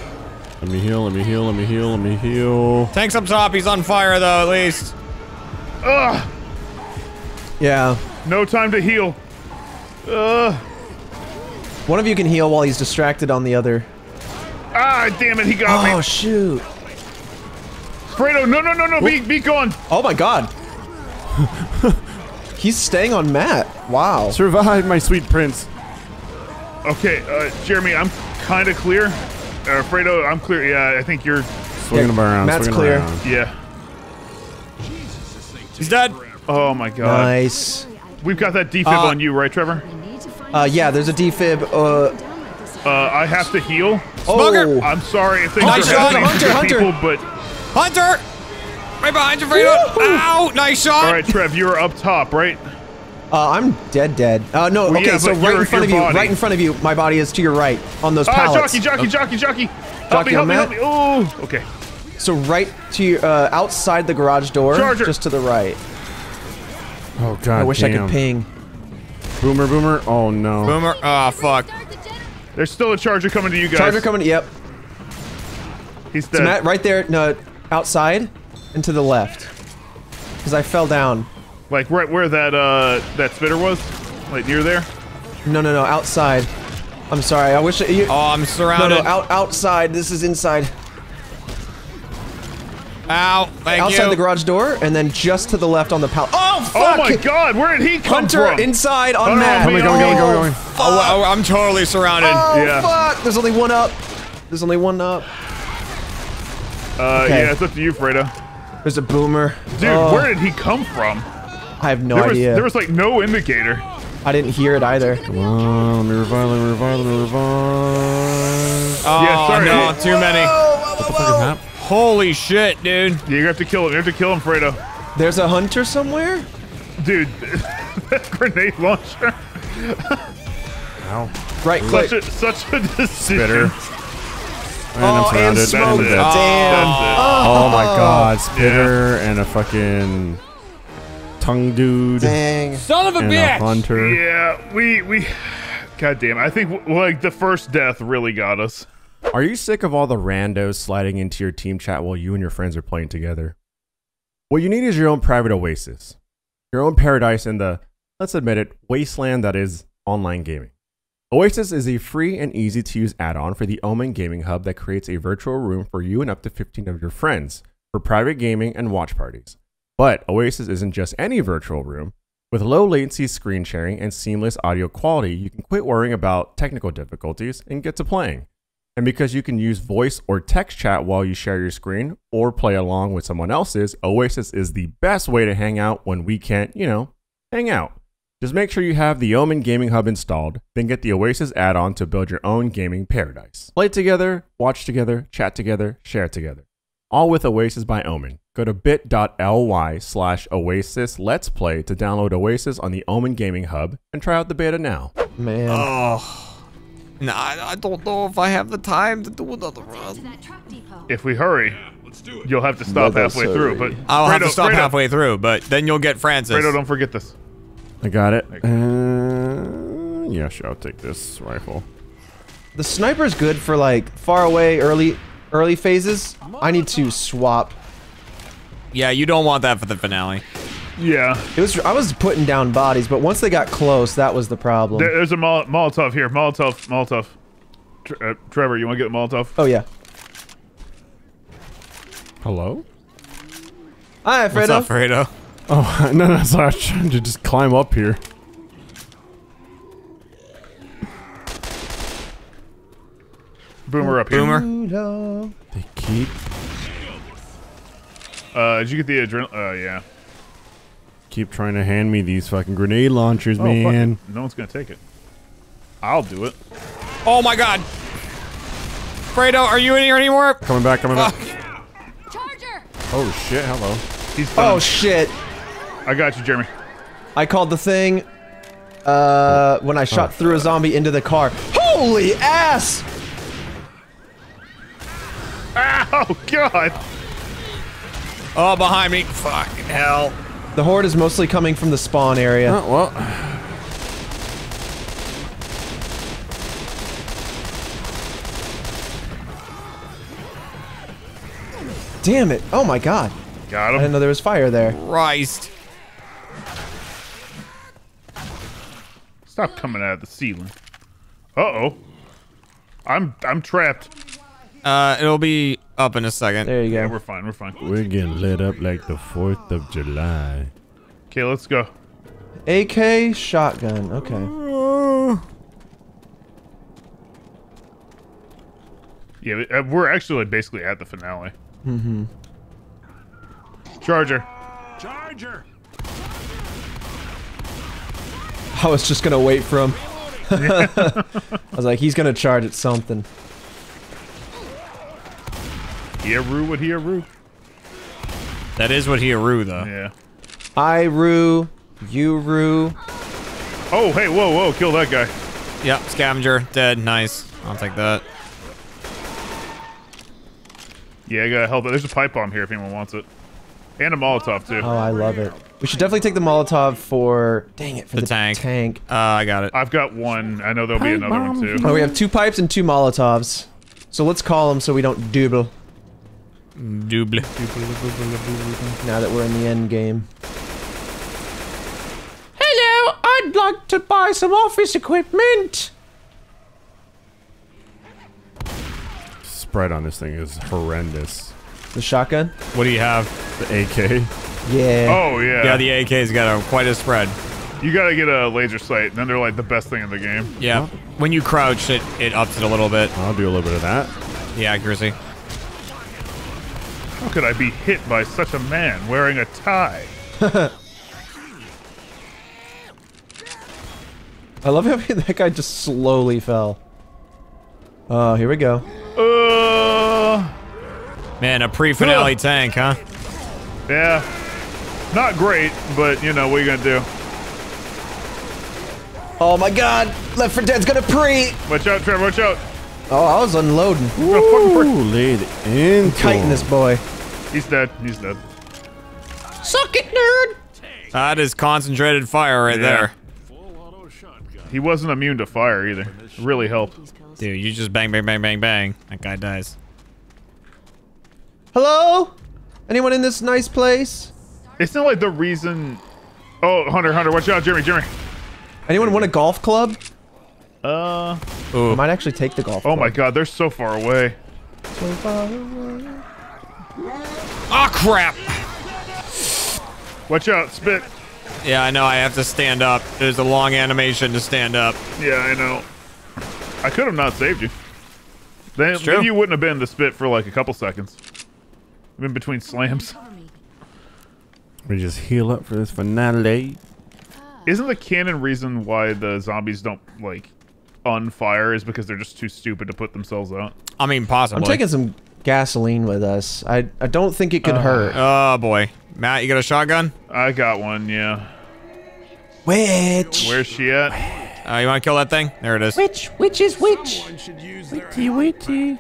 Let me heal, let me heal, let me heal, let me heal. Tank's up top, he's on fire though, at least. Ugh! Yeah. No time to heal. Ugh. One of you can heal while he's distracted on the other. Ah, damn it, he got me. Oh, shoot. Fredo, no, no, no, no, be gone. Oh my god. He's staying on Matt. Wow. Survive, my sweet prince. Okay, Jeremy, I'm kind of clear. Fredo, I'm clear. Yeah, I think you're swinging him around. Matt's clear. Around. Yeah. He's dead. Oh my god. Nice. We've got that defib on you, right, Trevor? Yeah, there's a defib. I have to heal. Oh, I'm sorry if things are happening to people, but Hunter, right behind you, Fredo. Ow! Nice shot. All right, Trev, you're up top, right? I'm dead. No, well, okay, yeah, so right in front of you, right in front of you. My body is to your right on those pallets. Jockey. Help me. Oh, okay. So right to your outside the garage door, Charger. Just to the right. Oh god. I wish I could ping. Boomer. Oh no. Boomer. Ah, fuck. There's still a Charger coming to you guys. Charger coming. Yep. He's dead. So Matt, right there. No, outside and to the left. Because I fell down. Like right where that that spitter was, like near there. No, outside. I'm sorry. I wish. You... Oh, I'm surrounded. No, outside. This is inside. Ow! Thank you. Outside the garage door, and then just to the left on the pallet. Oh fuck! Oh my god! Where did he come from? Hunter inside on Matt. Going. Oh, I'm totally surrounded. Oh fuck! There's only one up. Okay. Yeah, it's up to you, Fredo. There's a Boomer. Dude, where did he come from? I have no idea. There was like no indicator. I didn't hear it either. Come on, let me revive. Oh yeah, sorry. No, too many. What the fuck is that? Holy shit, dude. Yeah, you have to kill him. Fredo. There's a Hunter somewhere? Dude, that grenade launcher. Ow. Right click. Such a decision. Spitter. And I'm surrounded. And smoke. Damn. Oh my god. Spitter and a fucking... tongue dude. Dang. Son of a bitch! A Hunter. Yeah, we... God damn, I think, like, the first death really got us. Are you sick of all the randos sliding into your team chat while you and your friends are playing together? What you need is your own private oasis. Your own paradise in the, let's admit it, wasteland that is online gaming. Oasis is a free and easy to use add-on for the Omen Gaming Hub that creates a virtual room for you and up to 15 of your friends for private gaming and watch parties. But Oasis isn't just any virtual room. With low latency screen sharing and seamless audio quality, you can quit worrying about technical difficulties and get to playing. And because you can use voice or text chat while you share your screen or play along with someone else's, Oasis is the best way to hang out when we can't, you know, hang out. Just make sure you have the Omen Gaming Hub installed, then get the Oasis add-on to build your own gaming paradise. Play together, watch together, chat together, share together. All with Oasis by Omen. Go to bit.ly/OasisLetsPlay to download Oasis on the Omen Gaming Hub and try out the beta now. Man. Oh. Nah, I don't know if I have the time to do another run. If we hurry, you'll have to stop halfway through. But I'll have to stop halfway through, but then you'll get Francis. Fredo, don't forget this. I got it. Yeah, sure, I'll take this rifle. The sniper's good for like far away, early phases. I need to swap. Yeah, you don't want that for the finale. Yeah. I was putting down bodies, but once they got close, that was the problem. There's a Molotov here. Molotov. Trevor, you want to get the Molotov? Oh, yeah. Hello? Hi, Fredo. What's up, Fredo? Oh, no, sorry. I was trying to just climb up here. Boomer up here. Boomer. They keep... did you get the adrenaline? Yeah. Keep trying to hand me these fucking grenade launchers, man. No one's gonna take it. I'll do it. Oh my god! Fredo, are you in here anymore? Coming back. Charger! Oh shit, hello. He's done. Oh shit. I got you, Jeremy. I called the thing, when I shot through a zombie into the car. Holy ass! Ow, god! Oh, behind me. Fucking hell. The horde is mostly coming from the spawn area. Oh, well. damn it. Oh my god. Got him. I didn't know there was fire there. Christ. Stop coming out of the ceiling. Uh-oh. I'm trapped. It'll be up in a second. There you go. Yeah, we're fine. We're fine. We're getting lit up like the 4th of July. Okay, let's go. AK shotgun. Okay. Yeah, we're actually basically at the finale. Mm-hmm. Charger. Charger. I was just gonna wait for him. I was like, he's gonna charge at something. Hieroo, what hieroo? That is what hieroo, though. Yeah. I roo, you roo. Oh, hey, whoa, whoa, kill that guy. Yep, scavenger, dead, nice. I'll take that. Yeah, I gotta help. There's a pipe bomb here if anyone wants it. And a Molotov, too. Oh, I love it. We should definitely take the Molotov for... Dang it, for the tank. I got it. I've got one. I know there'll be another one, too. Oh, we have 2 pipes and 2 Molotovs. So let's call them so we don't double. Double. Now that we're in the end game. Hello, I'd like to buy some office equipment. Spread on this thing is horrendous. The shotgun? What do you have? The AK? Yeah. Oh, yeah. Yeah, the AK's got quite a spread. You gotta get a laser sight, and then they're like the best thing in the game. Yeah. Oh. When you crouch, it ups it a little bit. I'll do a little bit of that. The accuracy. How could I be hit by such a man wearing a tie? I love how that guy just slowly fell. Oh, here we go. Man, a pre-finale tank, huh? Yeah. Not great, but, you know, what are you gonna do? Oh my god! Left 4 Dead's gonna pre! Watch out, Trevor, watch out! Oh, I was unloading. Ooh, laid in. Kiting this boy. He's dead, he's dead. Suck it, nerd! That is concentrated fire right there. Full auto shotgun. He wasn't immune to fire, either. It really helped. Dude, you just bang, bang, bang, bang, bang. That guy dies. Hello? Anyone in this nice place? It's not like the reason... Oh, Hunter, Hunter, watch out, Jeremy, Jeremy. Anyone want a golf club? Ooh. I might actually take the golf club. Oh my god, they're so far away. So far away. Ah, crap! Watch out, spit. Yeah, I know, I have to stand up. There's a long animation to stand up. Yeah, I know. I could have not saved you. Then you wouldn't have been in the spit for like a couple seconds. In between slams. We just heal up for this finale. Isn't the canon reason why the zombies don't, like, unfire is because they're just too stupid to put themselves out? I mean, possibly. I'm taking some gasoline with us. I don't think it could hurt. Oh, boy. Matt, you got a shotgun? I got one, yeah. Which? Where's she at? You want to kill that thing? There it is. Which is which? Witty, witty.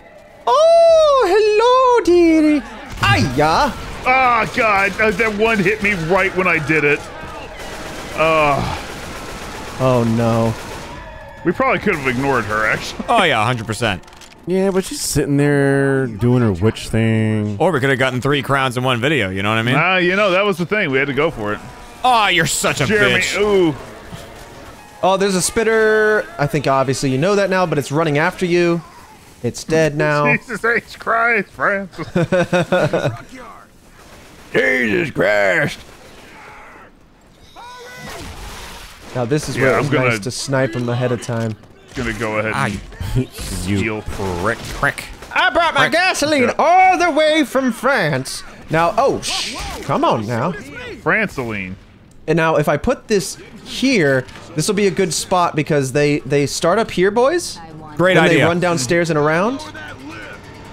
Oh, hello, dearie. Aya! Oh, God. That one hit me right when I did it. Oh, no. We probably could have ignored her, actually. Oh, yeah, 100%. Yeah, but she's sitting there doing her witch thing. Or we could have gotten 3 crowns in one video, you know what I mean? You know, that was the thing. We had to go for it. Oh, you're such a bitch. Ooh. Oh, there's a spitter. I think, obviously, you know that now, but it's running after you. It's dead now. Jesus H. Christ, Francis. Jesus Christ. Now this is where it's nice to snipe him ahead of time. Gonna go ahead and you prick. I brought my gasoline all the way from France. Now, oh, come on now. Franceline. And now if I put this here, this will be a good spot because they start up here, boys. Great idea. They run downstairs and around.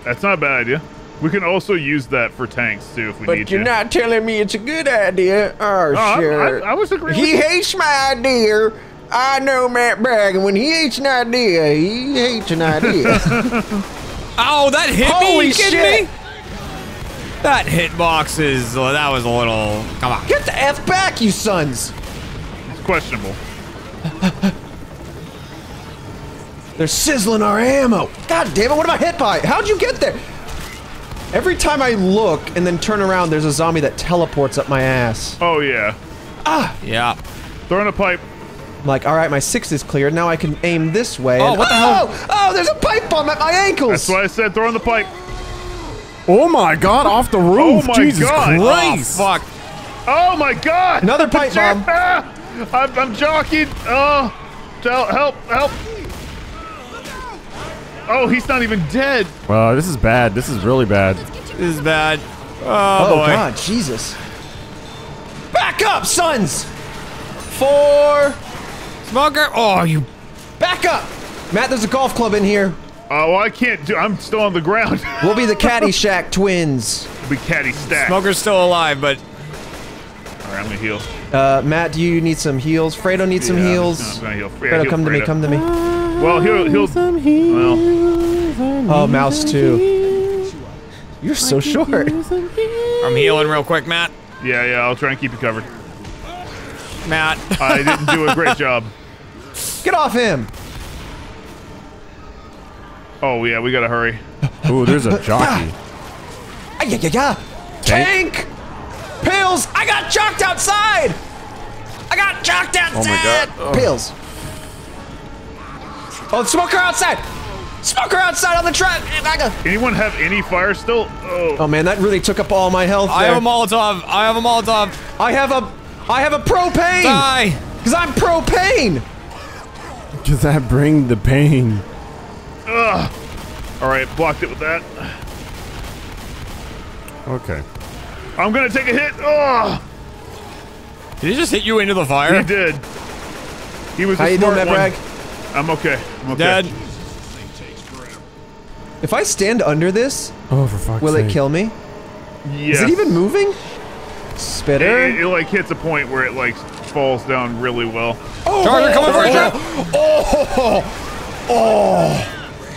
That's not a bad idea. We can also use that for tanks too if we need to. But you're not telling me it's a good idea. Oh, no, sure. I was agreeing. He hates my idea. I know Matt Bragg, and when he hates an idea, he hates an idea. Oh, that hit me! Holy shit! Me? That hitbox is that was a little. Come on. Get the F back, you sons. It's questionable. They're sizzling our ammo. God damn it, what am I hit by? How'd you get there? Every time I look and then turn around, there's a zombie that teleports up my ass. Oh, yeah. Ah! Yeah. Throwing a pipe. I'm like, all right, my 6 is cleared. Now I can aim this way. Oh, what the hell? Oh, there's a pipe bomb at my ankles. That's why I said throwing the pipe. Oh, my God, off the roof. Oh, my Jesus God. Christ. Oh, fuck. Oh, my God. Another pipe bomb. I'm jockeyed. Oh, help, help. Oh, he's not even dead. Wow, this is bad. This is really bad. This is bad. Oh boy. God, Jesus. Back up, sons! For... Smoker! Oh, you... Back up! Matt, there's a golf club in here. Oh, I can't do... I'm still on the ground. We'll be the Caddy Shack twins. We'll be Caddy Stack. Smoker's still alive, but... Alright, I'm gonna heal. Matt, do you need some heals? Fredo needs some heals. I'm gonna heal. Yeah, Fredo, come to me, come to me. Well, he'll well. Oh, mouse too. You're so short. I'm healing real quick, Matt. Yeah, yeah, I'll try and keep you covered. Matt. I didn't do a great job. Get off him! Oh, yeah, we gotta hurry. Ooh, there's a jockey. Tank! Pills! I got jocked outside! I got jocked outside! Oh my God. Oh. Pills. Oh, smoker outside! Smoker outside on the truck! Anyone have any fire still? Oh. Oh man, that really took up all my health there. I have a Molotov. I have a Molotov. I have a propane! Die! Cause I'm propane! Does that bring the pain? Ugh. Alright, blocked it with that. Okay. I'm gonna take a hit! Ugh! Did he just hit you into the fire? He did. He was a smart one. I'm okay. I'm okay. Dead. If I stand under this, oh, for fuck's will sake. It kill me? Yes. Is it even moving? Spitter. It like hits a point where it like falls down really well. Oh, Charger, come over here! Oh, oh!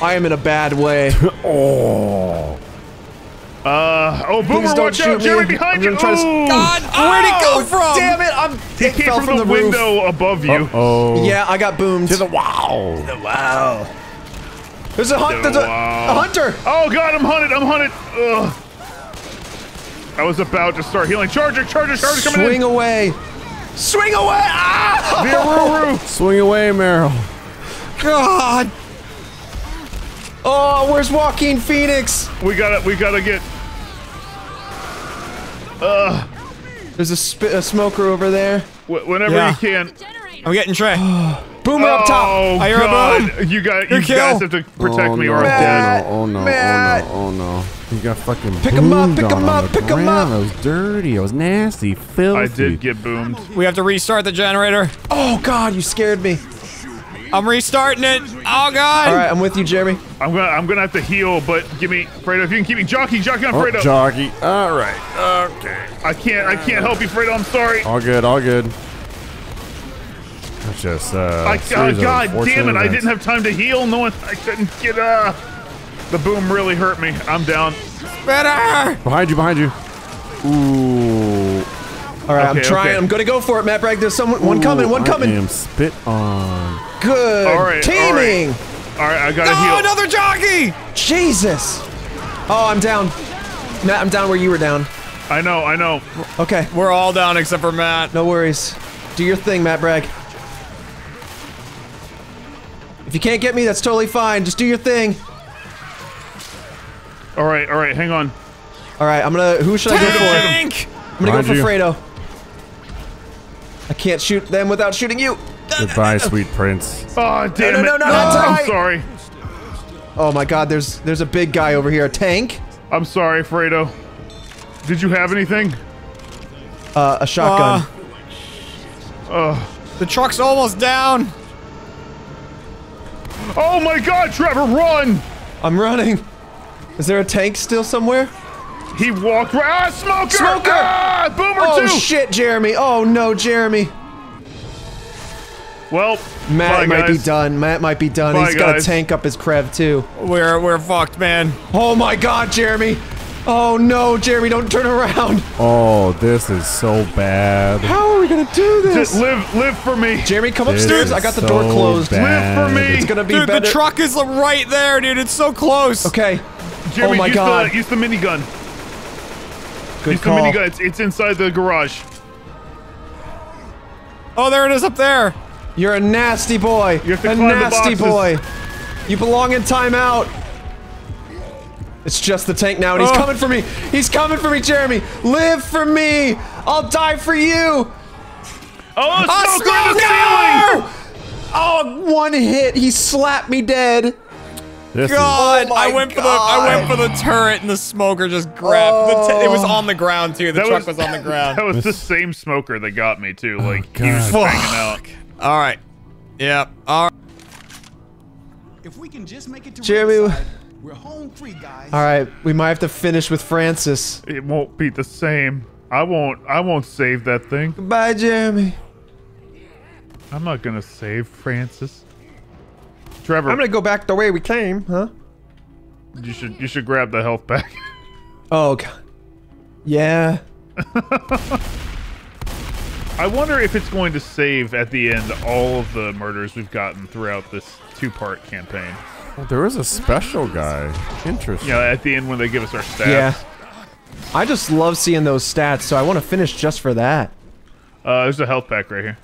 I am in a bad way. Oh. Oh, Boomer, watch out! Jerry, behind you! God, where'd it go from? Damn it, he came from the window above you. Oh. Yeah, I got boomed. To the wow. To the wow. There's a hunt. There's a hunter. Oh God, I'm hunted. I'm hunted. Ugh. I was about to start healing. Charger, Charger, Charger, coming in. Swing away. Swing away. Ah! Swing away, Meryl. God. Oh, where's Joaquin Phoenix? We gotta get. There's a smoker over there. Whenever you can. I'm getting Trey. Boomer up top. I hear a boom. You guys have to protect me or I'm dead. Oh no, Matt. Oh no, oh no. You got fucking boomed. Pick him up, pick him up, pick him up. I was dirty. I was nasty, filthy. I did get boomed. We have to restart the generator. Oh God, you scared me. I'm restarting it. Oh God! All right, I'm with you, Jeremy. I'm gonna have to heal, but give me Fredo. If you can keep me, jockey on Fredo. Jockey. All right. Okay. I can't help you, Fredo. I'm sorry. All good. All good. That's just. God damn it! Events. I didn't have time to heal. No one. I couldn't get. The boom really hurt me. I'm down. Better. Behind you. Behind you. Ooh. All right, okay, I'm trying. Okay. I'm gonna go for it, Matt Bragg. There's someone. Ooh, one coming. One coming. I am spit on. Good. All right, teaming. All right, I gotta heal. Oh, another jockey! Jesus. Oh, I'm down. Matt, I'm down where you were down. I know. Okay. We're all down except for Matt. No worries. Do your thing, Matt Bragg. If you can't get me, that's totally fine. Just do your thing. All right, hang on. All right, who should I go for? I'm gonna go for Fredo. I can't shoot them without shooting you. Goodbye, sweet prince. Oh, damn it. No, I'm sorry. Oh my God, there's a big guy over here. A tank? I'm sorry, Fredo. Did you have anything? A shotgun. The truck's almost down. Oh my God, Trevor, run! I'm running. Is there a tank still somewhere? He walked right. Ah, smoker! Smoker! Ah, boomer too! Oh shit, Jeremy. Oh no, Jeremy. Well, Matt might be done. Matt might be done. He's got a tank up his crev too. We're fucked, man. Oh my God, Jeremy. Oh no, Jeremy, don't turn around. Oh, this is so bad. How are we gonna do this? Just live for me. Jeremy, come upstairs. I got the door closed. Live for me. It's gonna be better. Dude, the truck is right there, dude. It's so close. Okay. Jeremy, use the minigun. Good call. Use the minigun. It's inside the garage. Oh, there it is up there. You're a nasty boy. You have to climb the boxes. You belong in timeout. It's just the tank now, and he's coming for me. He's coming for me, Jeremy. Live for me. I'll die for you. Oh, smoke on the ceiling! Oh, one hit. He slapped me dead. I went for the turret, and the smoker just grabbed. It was on the ground too. The truck was on the ground. That was the same smoker that got me too. Like he was hanging out. All right. Yep. All right. If we can just make it to Jeremy, we're home free, guys. All right, we might have to finish with Francis. It won't be the same. I won't save that thing. Goodbye, Jeremy. I'm not gonna save Francis. Trevor, I'm gonna go back the way we came, huh? You should grab the health pack. Oh God. Yeah. I wonder if it's going to save at the end all of the murders we've gotten throughout this two-part campaign. Well, there is a special guy. Interesting. Yeah, at the end when they give us our stats. Yeah. I just love seeing those stats, so I want to finish just for that. There's a health pack right here.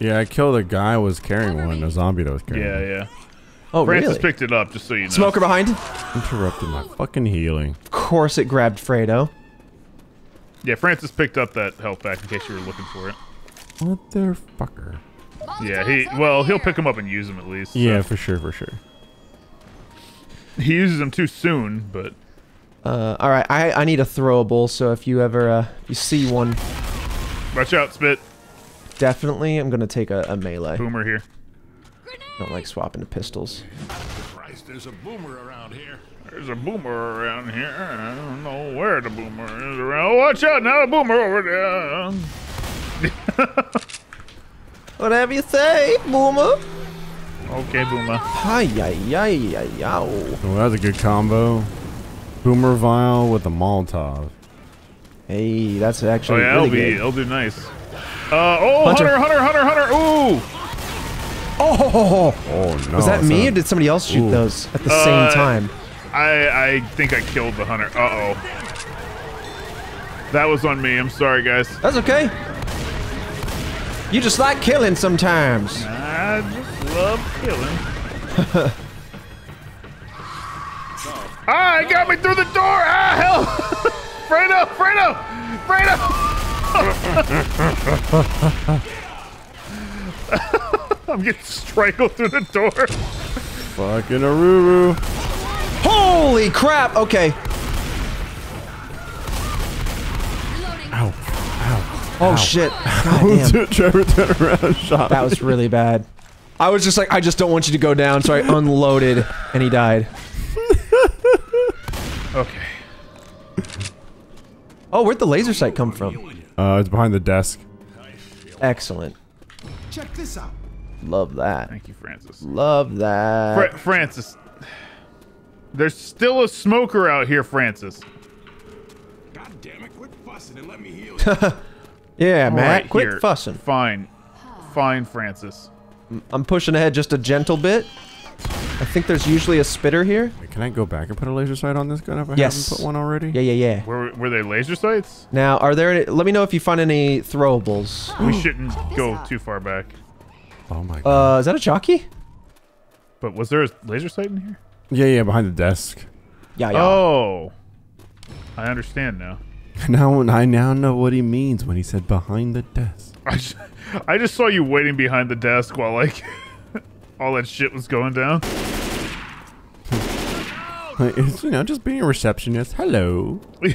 Yeah, I killed a guy who was carrying one, a zombie that was carrying one. Yeah, yeah. Oh, Francis really? Picked it up, just so you know. Smoker behind. Interrupted my fucking healing. Of course it grabbed Fredo. Yeah, Francis picked up that health pack in case you were looking for it. What the fucker? Yeah, he'll pick them up and use them at least. So. Yeah, for sure, for sure. He uses them too soon, but... all right, I need a throwable, so if you ever, you see one... Watch out, Spit. Definitely, I'm gonna take a melee. Boomer here. I don't like swapping to pistols. Christ, there's a boomer around here. There's a boomer around here. I don't know where the boomer is around. Watch out, now a boomer over there. Whatever you say, Boomer. Okay, Boomer. Hi-yi-yi-yi-yow. Oh, that's a good combo. Boomer Vial with the Molotov. Hey, that's actually really good. It'll be nice. Oh, Hunter. Ooh. Oh no. Was that me or did somebody else shoot those at the same time? I think I killed the Hunter. Uh-oh. That was on me. I'm sorry, guys. That's okay. You just like killing sometimes. I just love killing. It got me through the door! Ah, hell! Fredo! Fredo! Fredo! I'm getting strangled through the door. Fucking Aruru. Holy crap! Okay. Ow. Oh, shit. Goddamn. Trevor turned around and shot me. That was really bad. I was just like, I just don't want you to go down, so I unloaded, and he died. Okay. Oh, where'd the laser sight come from? It's behind the desk. Excellent. Check this out. Love that. Thank you, Francis. Love that. Francis. There's still a smoker out here, Francis. God damn it, quit fussing and let me heal you. Yeah, Matt, quit fussing. Fine. Fine, Francis. I'm pushing ahead just a gentle bit. I think there's usually a spitter here. Wait, can I go back and put a laser sight on this gun if I haven't put one already? Yeah, yeah, yeah. Were they laser sights? Now, are there any... Let me know if you find any throwables. We shouldn't go too far back. Oh my god. Is that a jockey? But was there a laser sight in here? Yeah, yeah, behind the desk. Yeah, yeah. Oh. I understand now. I now know what he means when he said behind the desk. I just saw you waiting behind the desk while like all that shit was going down. It's, you know, just being a receptionist. Hello. Like,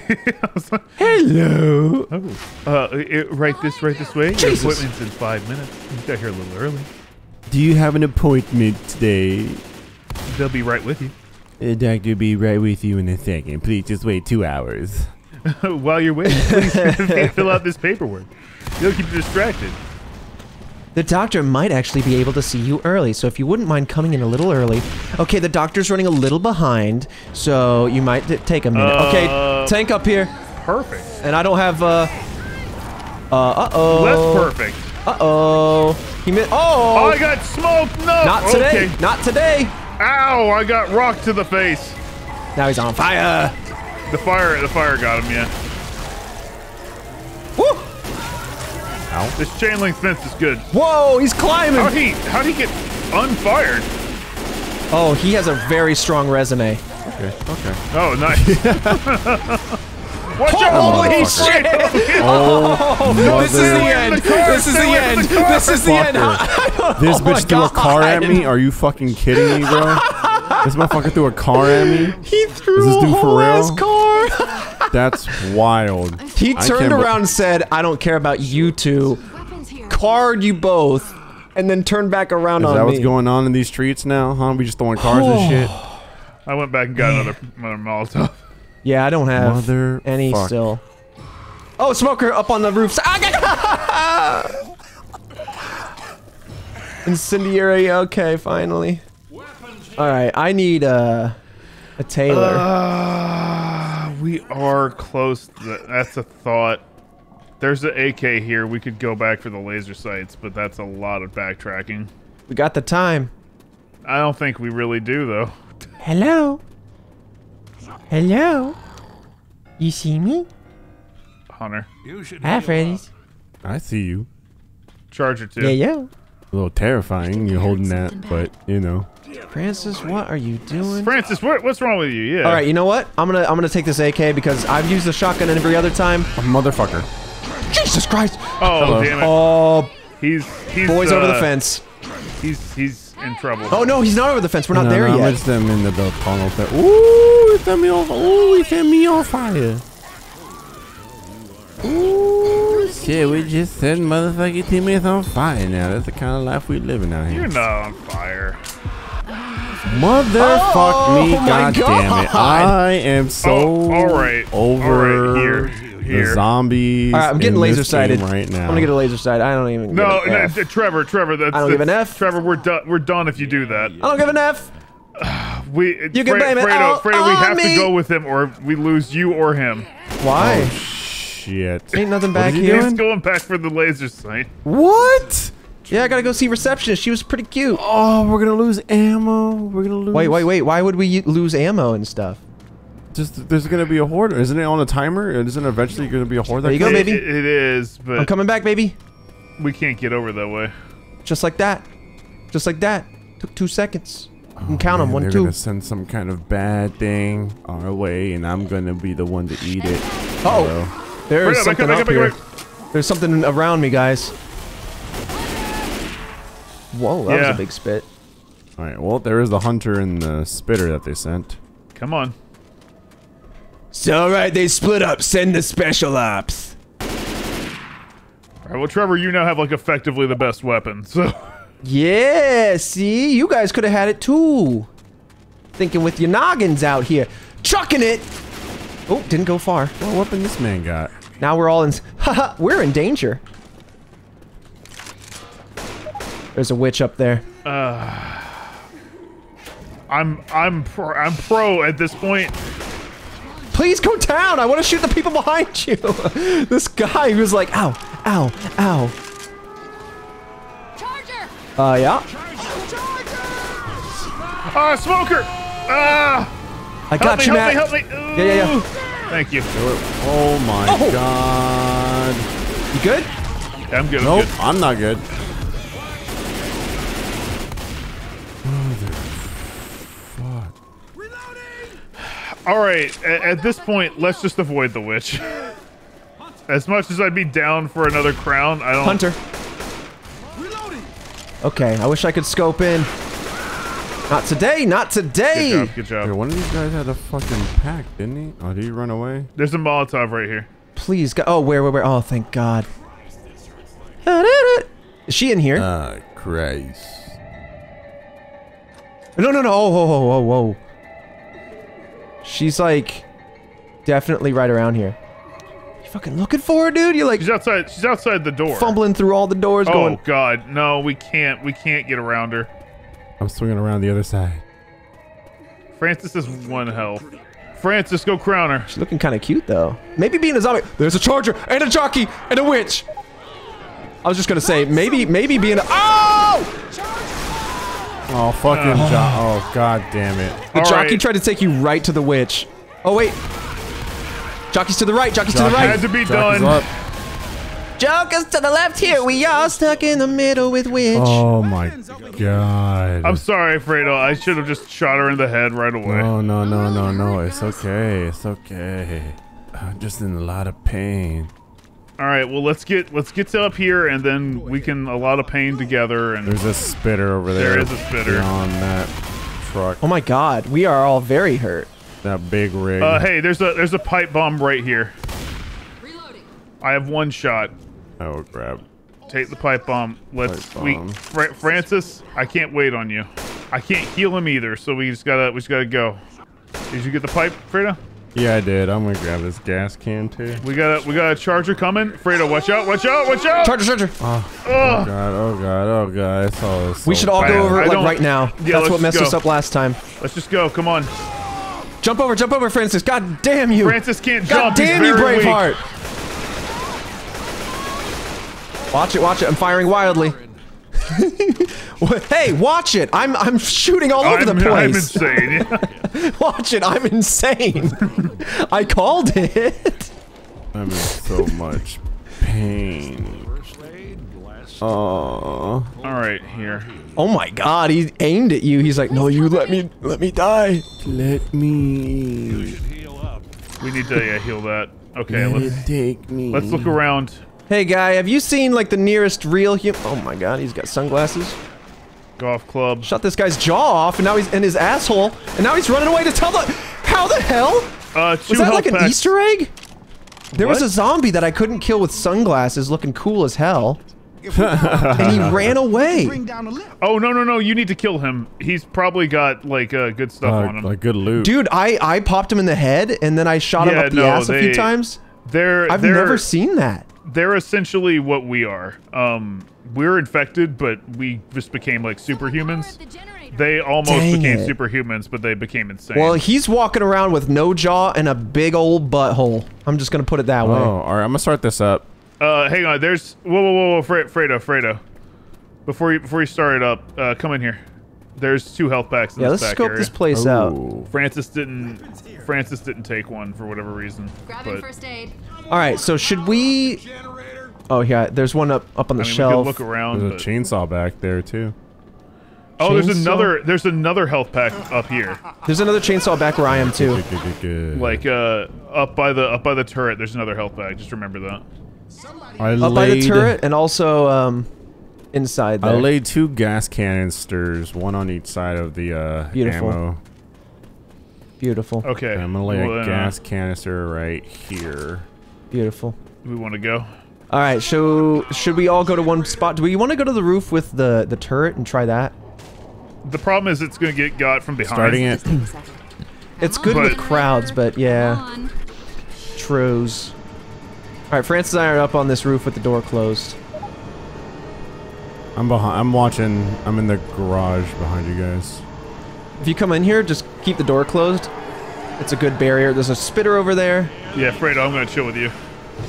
hello. Right this way. Jesus. Your appointment's in 5 minutes. You got here a little early. Do you have an appointment today? They'll be right with you. The doctor will be right with you in a second. Please just wait 2 hours. While you're waiting, please fill out this paperwork. You'll keep you distracted. The doctor might actually be able to see you early, so if you wouldn't mind coming in a little early. Okay, the doctor's running a little behind, so you might take a minute. Okay, tank up here. Perfect. And I don't have, uh-oh. Less perfect. Uh-oh. He meant, oh! Oh, I got smoked! No! Not today. Okay. Not today. Ow, I got rocked to the face. Now he's on fire. The fire got him, yeah. Woo! Ow. This chain link fence is good. Whoa, he's climbing. How'd he get unfired? Oh, he has a very strong resume. Okay. Okay. Oh, nice. Watch out! Holy shit! Oh, this is the end! This is the end! This is the end! This bitch threw a car at me? Are you fucking kidding me, bro? This motherfucker threw a car at me? He threw a whole-ass car! That's wild. He turned around and said, I don't care about you two. Card you both. And then turned back around on me. Is that what's going on in these streets now, huh? We just throwing cars and shit? I went back and got another Molotov. Yeah, I don't have any still. Oh, smoker up on the roof. Incendiary. Okay, finally. All right, I need a tailor. We are close. That's a thought. There's an AK here. We could go back for the laser sights, but that's a lot of backtracking. We got the time. I don't think we really do, though. Hello. Hello? You see me? Hunter. Hi, Freddy's. I see you. Charger, too. Yeah, yeah. A little terrifying, you holding that, but, you know. Francis, what are you doing? Francis, what's wrong with you? Yeah. Alright, you know what? I'm gonna take this AK because I've used the shotgun every other time. A motherfucker. Jesus Christ! Oh, damn it. Oh. He's boys over the fence. He's in trouble. Oh no, he's not over the fence. We're not there yet. I missed them in the tunnel. Ooh, it set me on fire. Ooh, it set me on fire. Ooh, shit, we just set motherfucking teammates on fire now. That's the kind of life we living out here. You're not on fire. Motherfuck me, goddamn it. I am so over the zombies. All right, I'm getting laser sighted right now. I'm gonna get a laser sight. I don't even. No, Trevor, that's. I don't give an F. Trevor, we're done if you do that. I don't give an F. You can blame it. Fredo, we have to go with him, or we lose you or him. Why? Oh, shit. Ain't nothing back here. He's going back for the laser sight. What? Yeah, I gotta go see receptionist. She was pretty cute. Oh, we're gonna lose ammo. We're gonna lose. Wait. Why would we lose ammo and stuff? Just, there's gonna be a horde, isn't it on a timer? Isn't it eventually gonna be a horde? There you go, baby. It is, but I'm coming back, baby. We can't get over that way. Just like that. Just like that. Took 2 seconds. You can count them. 1, 2. They're gonna send some kind of bad thing our way, and I'm gonna be the one to eat it. Oh, there's something up here. There's something around me, guys. Whoa, that was a big spit. All right, well, there is the hunter and the spitter that they sent. Come on. So, alright, they split up. Send the special ops. Alright, well, Trevor, you now have, like, effectively the best weapon, so... Yeah, see? You guys could have had it, too. Thinking with your noggins out here. Chucking it! Oh, didn't go far. What weapon this man got? Now we're all in... Haha, we're in danger. There's a witch up there. I'm pro at this point. Please go down! I want to shoot the people behind you! This guy who's like, ow, ow, ow. Charger! Yeah. Charger! Smoker! I got you, Matt. Help me, help me. Yeah. Thank you. Oh my god. You good? Yeah, I'm good. Nope, I'm not good. Alright, at this point, let's just avoid the witch. As much as I'd be down for another crown, I don't... Hunter. Okay, I wish I could scope in. Not today, not today! Good job, good job. Dude, one of these guys had a fucking pack, didn't he? Oh, did he run away? There's a Molotov right here. Please, go... Oh, where? Oh, thank god. Is she in here? Ah, Christ. No, whoa. She's like, definitely right around here. You fucking looking for her, dude? You're like, she's outside the door. Fumbling through all the doors. Oh going, god, no, we can't get around her. I'm swinging around the other side. Francis is one health. Francis, go crown her. She's looking kind of cute though. Maybe being a zombie. There's a charger and a jockey and a witch. I was just gonna say maybe being a. Oh! Oh, fucking Oh, god damn it. The jockey tried to take you right to the witch. Oh, wait. Jockey's to the right. Jockey's to the right. Had to be done. Joker's to the left here. We are stuck in the middle with witch. Oh, my god. I'm sorry, Fredo. I should have just shot her in the head right away. No, no, no, no, no. It's okay. It's okay. I'm just in a lot of pain. All right, well, let's get up here, and then we can a lot of pain together. And there's a spitter over there. There is a spitter on that truck. Oh my god, we are all very hurt. That big rig. Hey, there's a pipe bomb right here. Reloading. I have one shot. I will grab. Take the pipe bomb. Francis, I can't wait on you. I can't heal him either, so we just gotta go. Did you get the pipe, Freda? Yeah, I did. I'm gonna grab this gas can too. We got a charger coming. Fredo, watch out! Watch out! Watch out! Charger! Oh god! Oh god! Oh god! It's all so we should all go over it like right now. Yeah, that's what messed us up last time. Let's just go! Come on! Jump over, Francis! God damn you! Francis can't jump. God damn you, Braveheart! Watch it! Watch it! I'm firing wildly. Hey, watch it! I'm shooting all over the place. I'm insane. Watch it! I'm insane. I called it. I'm in so much pain. Oh. All right, here. Oh my God! He aimed at you. He's like, "No, you let me die. Let me." We need to heal that. Okay, let's look around. Hey guy, have you seen like the nearest real human? Oh my god, he's got sunglasses. Golf club. Shut this guy's jaw off, and now he's in his asshole, and now he's running away to tell the. How the hell? Was that like an Easter egg? There was a zombie that I couldn't kill with sunglasses, looking cool as hell, and he ran away. Oh no no no! You need to kill him. He's probably got like good stuff on him, like good loot. Dude, I popped him in the head, and then I shot him up the ass a few times. I've never seen that. They're essentially what we are. We're infected, but we just became like superhumans. They almost became superhumans, but they became insane. Well, he's walking around with no jaw and a big old butthole. I'm just gonna put it that way. Oh, all right. I'm gonna start this up. Hang on. There's whoa, Fredo. Before you start it up, come in here. There's 2 health packs in this back area. Yeah, let's scope this place out. Francis didn't take one for whatever reason. Grabbing first aid. All right, so should we? Oh yeah, there's one up on the shelf. We could look around. There's a chainsaw back there too. Oh, there's another health pack up here. There's another chainsaw back where I am too. Like up by the turret. There's another health pack. Just remember that. Up by the turret and also inside there. I laid 2 gas canisters, one on each side of the ammo. Beautiful. Okay. I'm gonna lay a gas canister right here. Beautiful. We want to go. All right. So should we all go to one spot? Do we want to go to the roof with the turret and try that? The problem is it's gonna get got from behind. Starting it. It's good with crowds, but yeah. Trues. All right. Francis and I are up on this roof with the door closed. I'm behind. I'm watching. I'm in the garage behind you guys. If you come in here, just keep the door closed. It's a good barrier. There's a spitter over there. Yeah, Fredo, I'm gonna chill with you.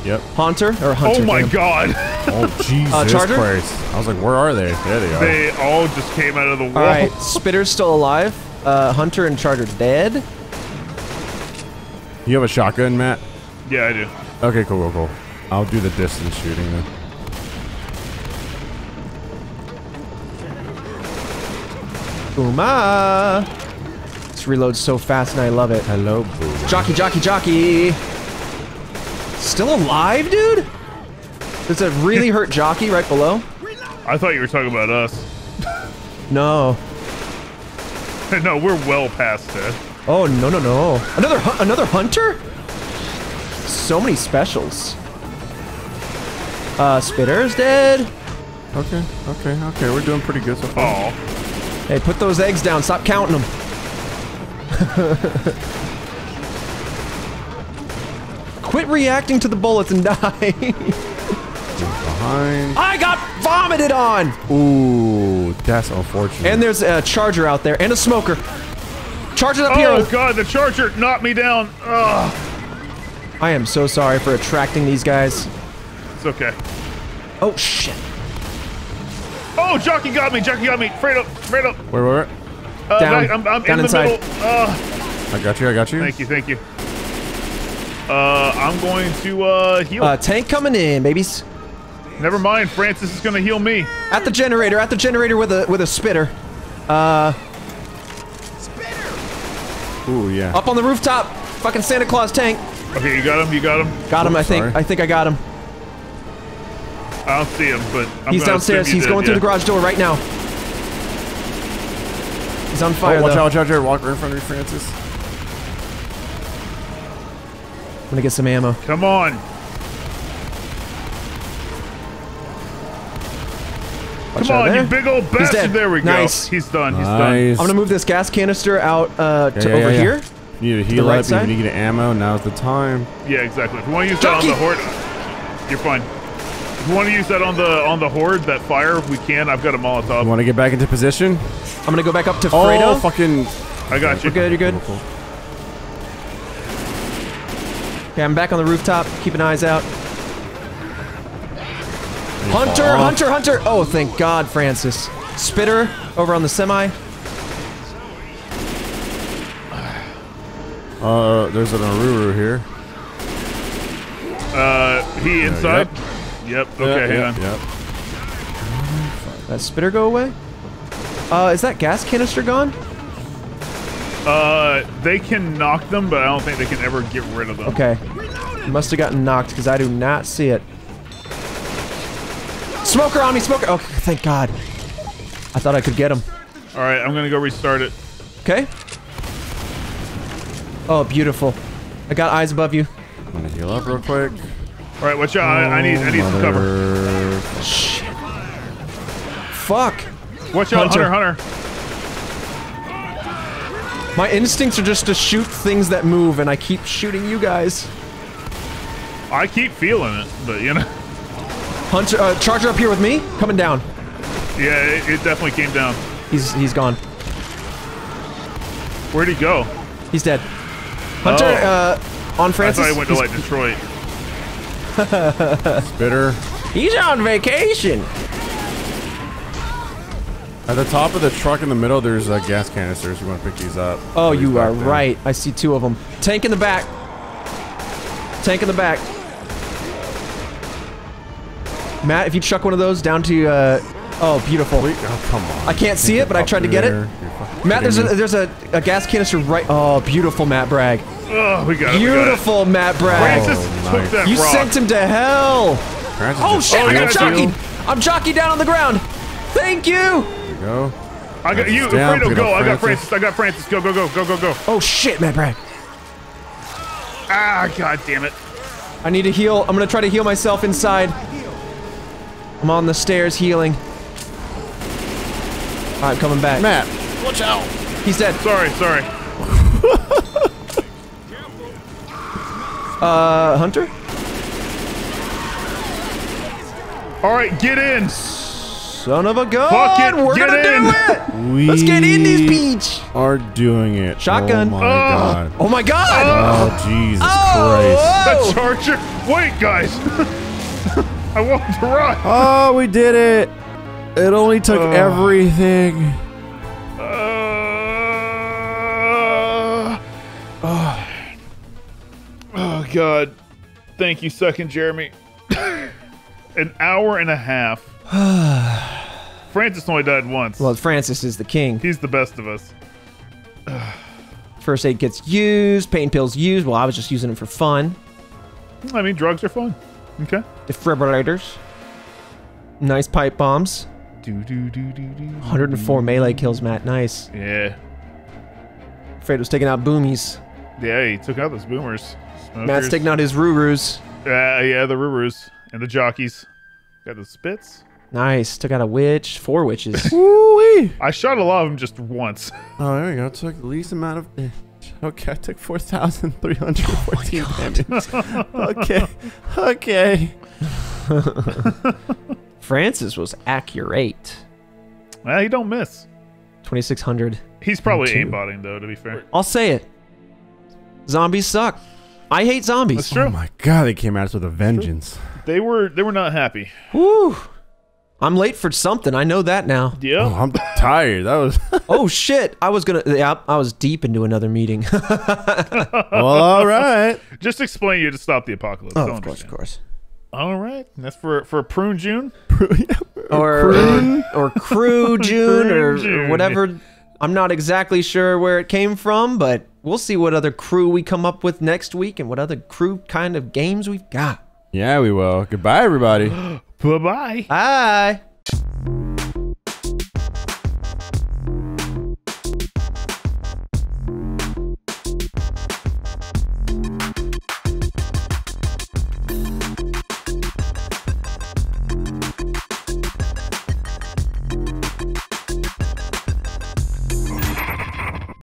Yep. Hunter. Oh my god. Oh Jesus Christ. I was like, where are they? There they are. They all just came out of the wall. All right, Spitter's still alive. Hunter and Charger dead. You have a shotgun, Matt? Yeah, I do. Okay, cool. I'll do the distance shooting then. Booma! This reloads so fast and I love it. Hello, Booma. Jockey! Still alive, dude? There's a really hurt jockey right below. I thought you were talking about us. No. No, we're well past that. Oh, no. Another hunter? So many specials. Spitter's dead. Okay. We're doing pretty good so far. Aww. Hey, put those eggs down. Stop counting them. Quit reacting to the bullets and die. Behind. I got vomited on. Ooh, that's unfortunate. And there's a charger out there and a smoker. Charger's up here. Oh god, the charger knocked me down. Ugh. I am so sorry for attracting these guys. It's okay. Oh shit. Oh, Jockey got me. Jockey got me. Fredo. Where? Down. I'm down in the middle. I got you. Thank you. I'm going to heal. Tank coming in, babies. Never mind, Francis is gonna heal me. At the generator with a spitter. Spitter. Ooh, yeah. Up on the rooftop. Fucking Santa Claus tank. Okay, you got him. Got him. I think I got him. I don't see him, but I'm he's downstairs. He's going through the garage door right now. He's on fire. Oh, watch out! Walk right in front of you, Francis. I'm gonna get some ammo. Come on. Come on, you big old bastard! He's dead. There we go. Nice. He's done. I'm gonna move this gas canister out to over here. You need to heal up. You need to get ammo. Now's the time. Yeah, exactly. If you want to use that on the horde, you're fine. If you want to use that on the horde, that fire, if we can. I've got a Molotov. You want to get back into position? I'm gonna go back up to Fredo. Oh, fucking! I got you. You're good. Okay, I'm back on the rooftop. Keeping eyes out. Hunter! Oh, thank God, Francis. Spitter over on the semi. There's an Aruru here. He inside. Yep. Okay, hang on. Did that spitter go away? Is that gas canister gone? They can knock them, but I don't think they can ever get rid of them. Okay. Must have gotten knocked because I do not see it. Smoker on me, smoker! Oh, thank God. I thought I could get him. Alright, I'm gonna go restart it. Okay. Oh, beautiful. I got eyes above you. I'm gonna heal up real quick. Alright, watch out. I need some cover. Shit. Fuck. Watch out, Hunter. My instincts are just to shoot things that move, and I keep shooting you guys. I keep feeling it, but you know. Hunter, Charger up here with me, coming down. Yeah, it definitely came down. He's gone. Where'd he go? He's dead. Hunter, on Francis. I thought he went to like Detroit. Spitter. He's on vacation. At the top of the truck in the middle, there's gas canisters. You want to pick these up? Oh, you are right. I see two of them. Tank in the back. Matt, if you chuck one of those down to oh, beautiful. Oh, come on. I can't see it, but I tried to get it. Matt, there's a gas canister right. Oh, beautiful, Matt Bragg. Oh, we got it. Beautiful, Matt Bragg. Francis took that rock. You sent him to hell. Oh shit! I got jockeyed. I'm jockeyed down on the ground. Thank you. Go. I got you. Fredo, go. I got Francis. Go. Oh shit, Matt Bragg. Ah, God damn it. I need to heal. I'm gonna try to heal myself inside. I'm on the stairs healing. Alright, coming back. Matt, watch out! He's dead. Sorry. Hunter? Alright, get in! Son of a gun! Fuck it, we're gonna do it! Let's get in this beach! Are doing it. Shotgun. Oh my God. Oh my God! Oh, Jesus Christ. The Charger! Wait, guys! I want to run! Oh, we did it! It only took everything. Oh, God. Thank you, second Jeremy. An hour and a half. Francis only died once. Well, Francis is the king. He's the best of us. First aid kits used, pain pills used. Well, I was just using them for fun. I mean, drugs are fun. Okay. Defibrillators. Nice pipe bombs. 104 melee kills, Matt. Nice. Yeah. Fredo's taking out boomies. Yeah, he took out those boomers. Smokers. Matt's taking out his Rurus. Yeah, the Rurus. And the jockeys. Got the spits. Nice. Took out a witch. 4 witches. Woo-wee. I shot a lot of them just once. Oh, there we go. Took the least amount of... Okay, I took 4,314 damage. Okay. Francis was accurate. Well, he don't miss. 2,600. He's probably aimbotting, though, to be fair. I'll say it. Zombies suck. I hate zombies. That's true. Oh my God, they came at us with a vengeance. They were not happy. Woo! I'm late for something. I know that now. Yeah. Oh, I'm tired. That was. Oh shit! I was gonna. Yeah, I was deep into another meeting. Well, all right. Just explain you to stop the apocalypse. Oh, of course, of course. All right. That's for Prune June. or Crew June or whatever. I'm not exactly sure where it came from, but we'll see what other crew we come up with next week and what other crew kind of games we've got. Yeah, we will. Goodbye, everybody. Bye-bye. Bye.